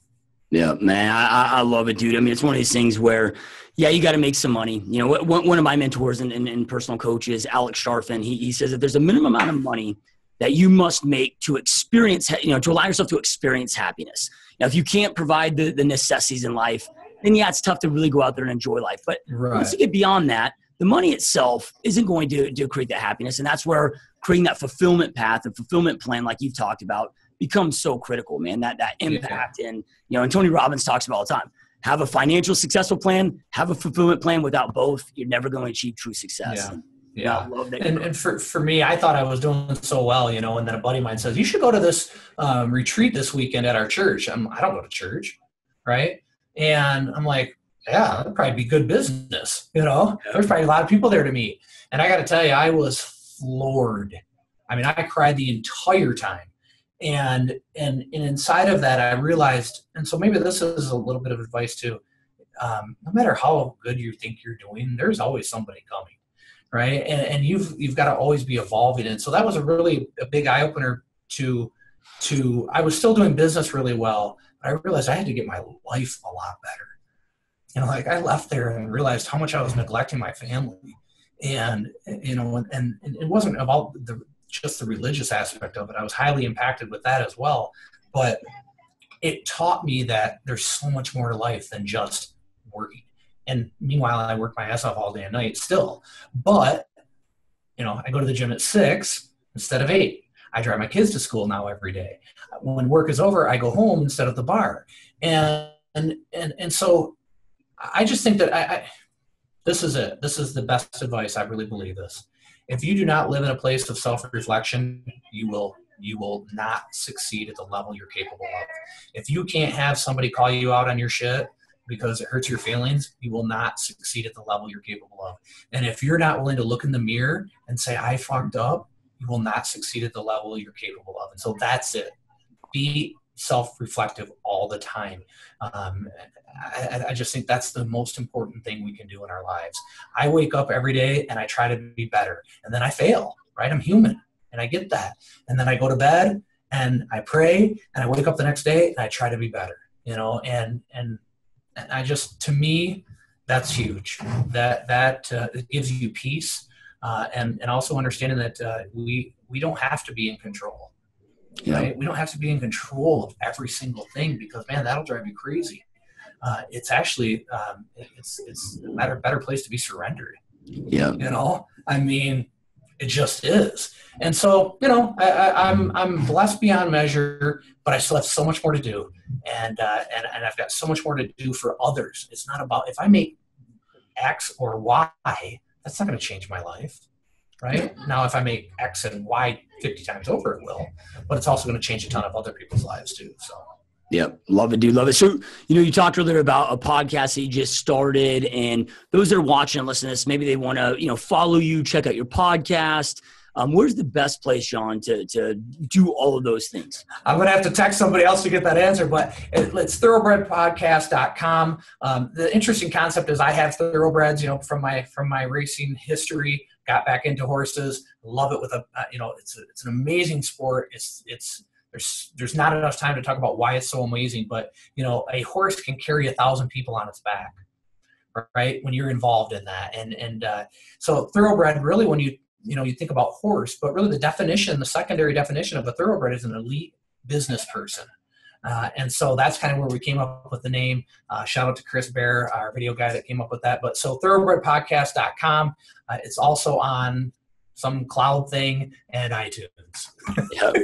Yeah, man, I love it, dude. I mean, it's one of these things where, yeah, you got to make some money. You know, one of my mentors and personal coaches, Alex Sharfin, he says that there's a minimum amount of money that you must make to experience, you know, to allow yourself to experience happiness. Now, if you can't provide the necessities in life, then yeah, it's tough to really go out there and enjoy life. But once you get beyond that, the money itself isn't going to create that happiness. And that's where creating that fulfillment path and fulfillment plan, like you've talked about, becomes so critical, man, that impact. Yeah. And, you know, and Tony Robbins talks about all the time, have a financial successful plan, have a fulfillment plan. Without both, you're never going to achieve true success. Yeah. Yeah. I love that. And for me, I thought I was doing so well, you know, and then a buddy of mine says, you should go to this retreat this weekend at our church. I don't go to church. Right. And I'm like, yeah, that'd probably be good business. You know, there's probably a lot of people there to meet. And I got to tell you, I was floored. I mean, I cried the entire time. And inside of that, I realized, and so maybe this is a little bit of advice too. No matter how good you think you're doing, there's always somebody coming. Right. And you've got to always be evolving. And so that was a really big eye opener to, I was still doing business really well. But I realized I had to get my life a lot better. You know, like I left there and realized how much I was neglecting my family. And, you know, and it wasn't about just the religious aspect of it. I was highly impacted with that as well. But it taught me that there's so much more to life than just working. And meanwhile, I work my ass off all day and night still. But, you know, I go to the gym at 6 instead of 8. I drive my kids to school now every day. When work is over, I go home instead of the bar. And so I just think that this is it. This is the best advice. I really believe this. If you do not live in a place of self-reflection, you will not succeed at the level you're capable of. If you can't have somebody call you out on your shit, because it hurts your feelings, you will not succeed at the level you're capable of. And if you're not willing to look in the mirror and say, I fucked up, you will not succeed at the level you're capable of. And so that's it. Be self-reflective all the time. I just think that's the most important thing we can do in our lives. I wake up every day and I try to be better. And then I fail, right? I'm human and I get that. And then I go to bed and I pray and I wake up the next day and I try to be better, you know, and I just, to me, that's huge. That it gives you peace, and also understanding that we don't have to be in control. Yeah. Right? We don't have to be in control of every single thing because, man, that'll drive you crazy. It's actually it's a better place to be surrendered. Yeah. You know, I mean, it just is. And so, you know, I'm blessed beyond measure, but I still have so much more to do. And I've got so much more to do for others. It's not about, if I make X or Y, that's not going to change my life, right? Now, if I make X and Y 50 times over, it will, but it's also going to change a ton of other people's lives too. So. Yep. Love it, dude. Love it. So, you know, you talked earlier about a podcast that you just started, and those that are watching and listening to this, maybe they want to, you know, follow you, check out your podcast. Where's the best place, John, to do all of those things? I'm going to have to text somebody else to get that answer, but it's thoroughbredpodcast.com. The interesting concept is I have thoroughbreds, you know, from my racing history, got back into horses, love it with a, you know, it's an amazing sport. There's not enough time to talk about why it's so amazing, but you know, a horse can carry 1,000 people on its back, right? When you're involved in that. And so thoroughbred, really, when you think about horse, but really the secondary definition of a thoroughbred is an elite business person. And so that's kind of where we came up with the name. Shout out to Chris Bear, our video guy that came up with that. But so thoroughbredpodcast.com. It's also on some cloud thing and iTunes. Yep.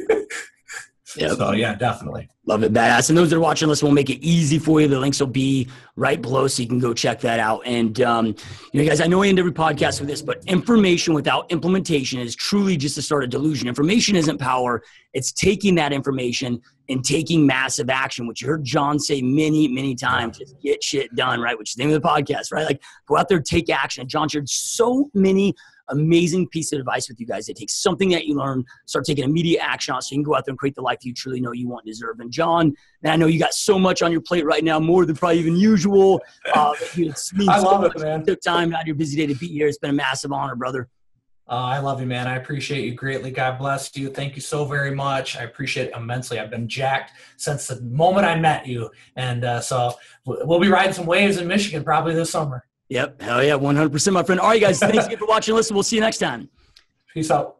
Yeah, so, yeah, definitely. Love it, badass. And those that are watching this, we'll make it easy for you. The links will be right below, so you can go check that out. And, you know, guys, I know I end every podcast with this, but information without implementation is truly just the start of delusion. Information isn't power. It's taking that information and taking massive action, which you heard John say many, many times. Just get shit done, right? Which is the name of the podcast, right? Like, go out there, take action. And John shared so many amazing piece of advice with you guys. It takes something that you learn, start taking immediate action on, so you can go out there and create the life you truly know you want and deserve. And John, man, I know you got so much on your plate right now, more than probably even usual. I love it, man. You took time out of your busy day to be here. It's been a massive honor, brother. I love you, man. I appreciate you greatly. God bless you. Thank you so very much. I appreciate it immensely. I've been jacked since the moment I met you. And so we'll be riding some waves in Michigan probably this summer. Yep. Hell yeah. 100%, my friend. All right, guys. Thanks again for watching. Listen, we'll see you next time. Peace out.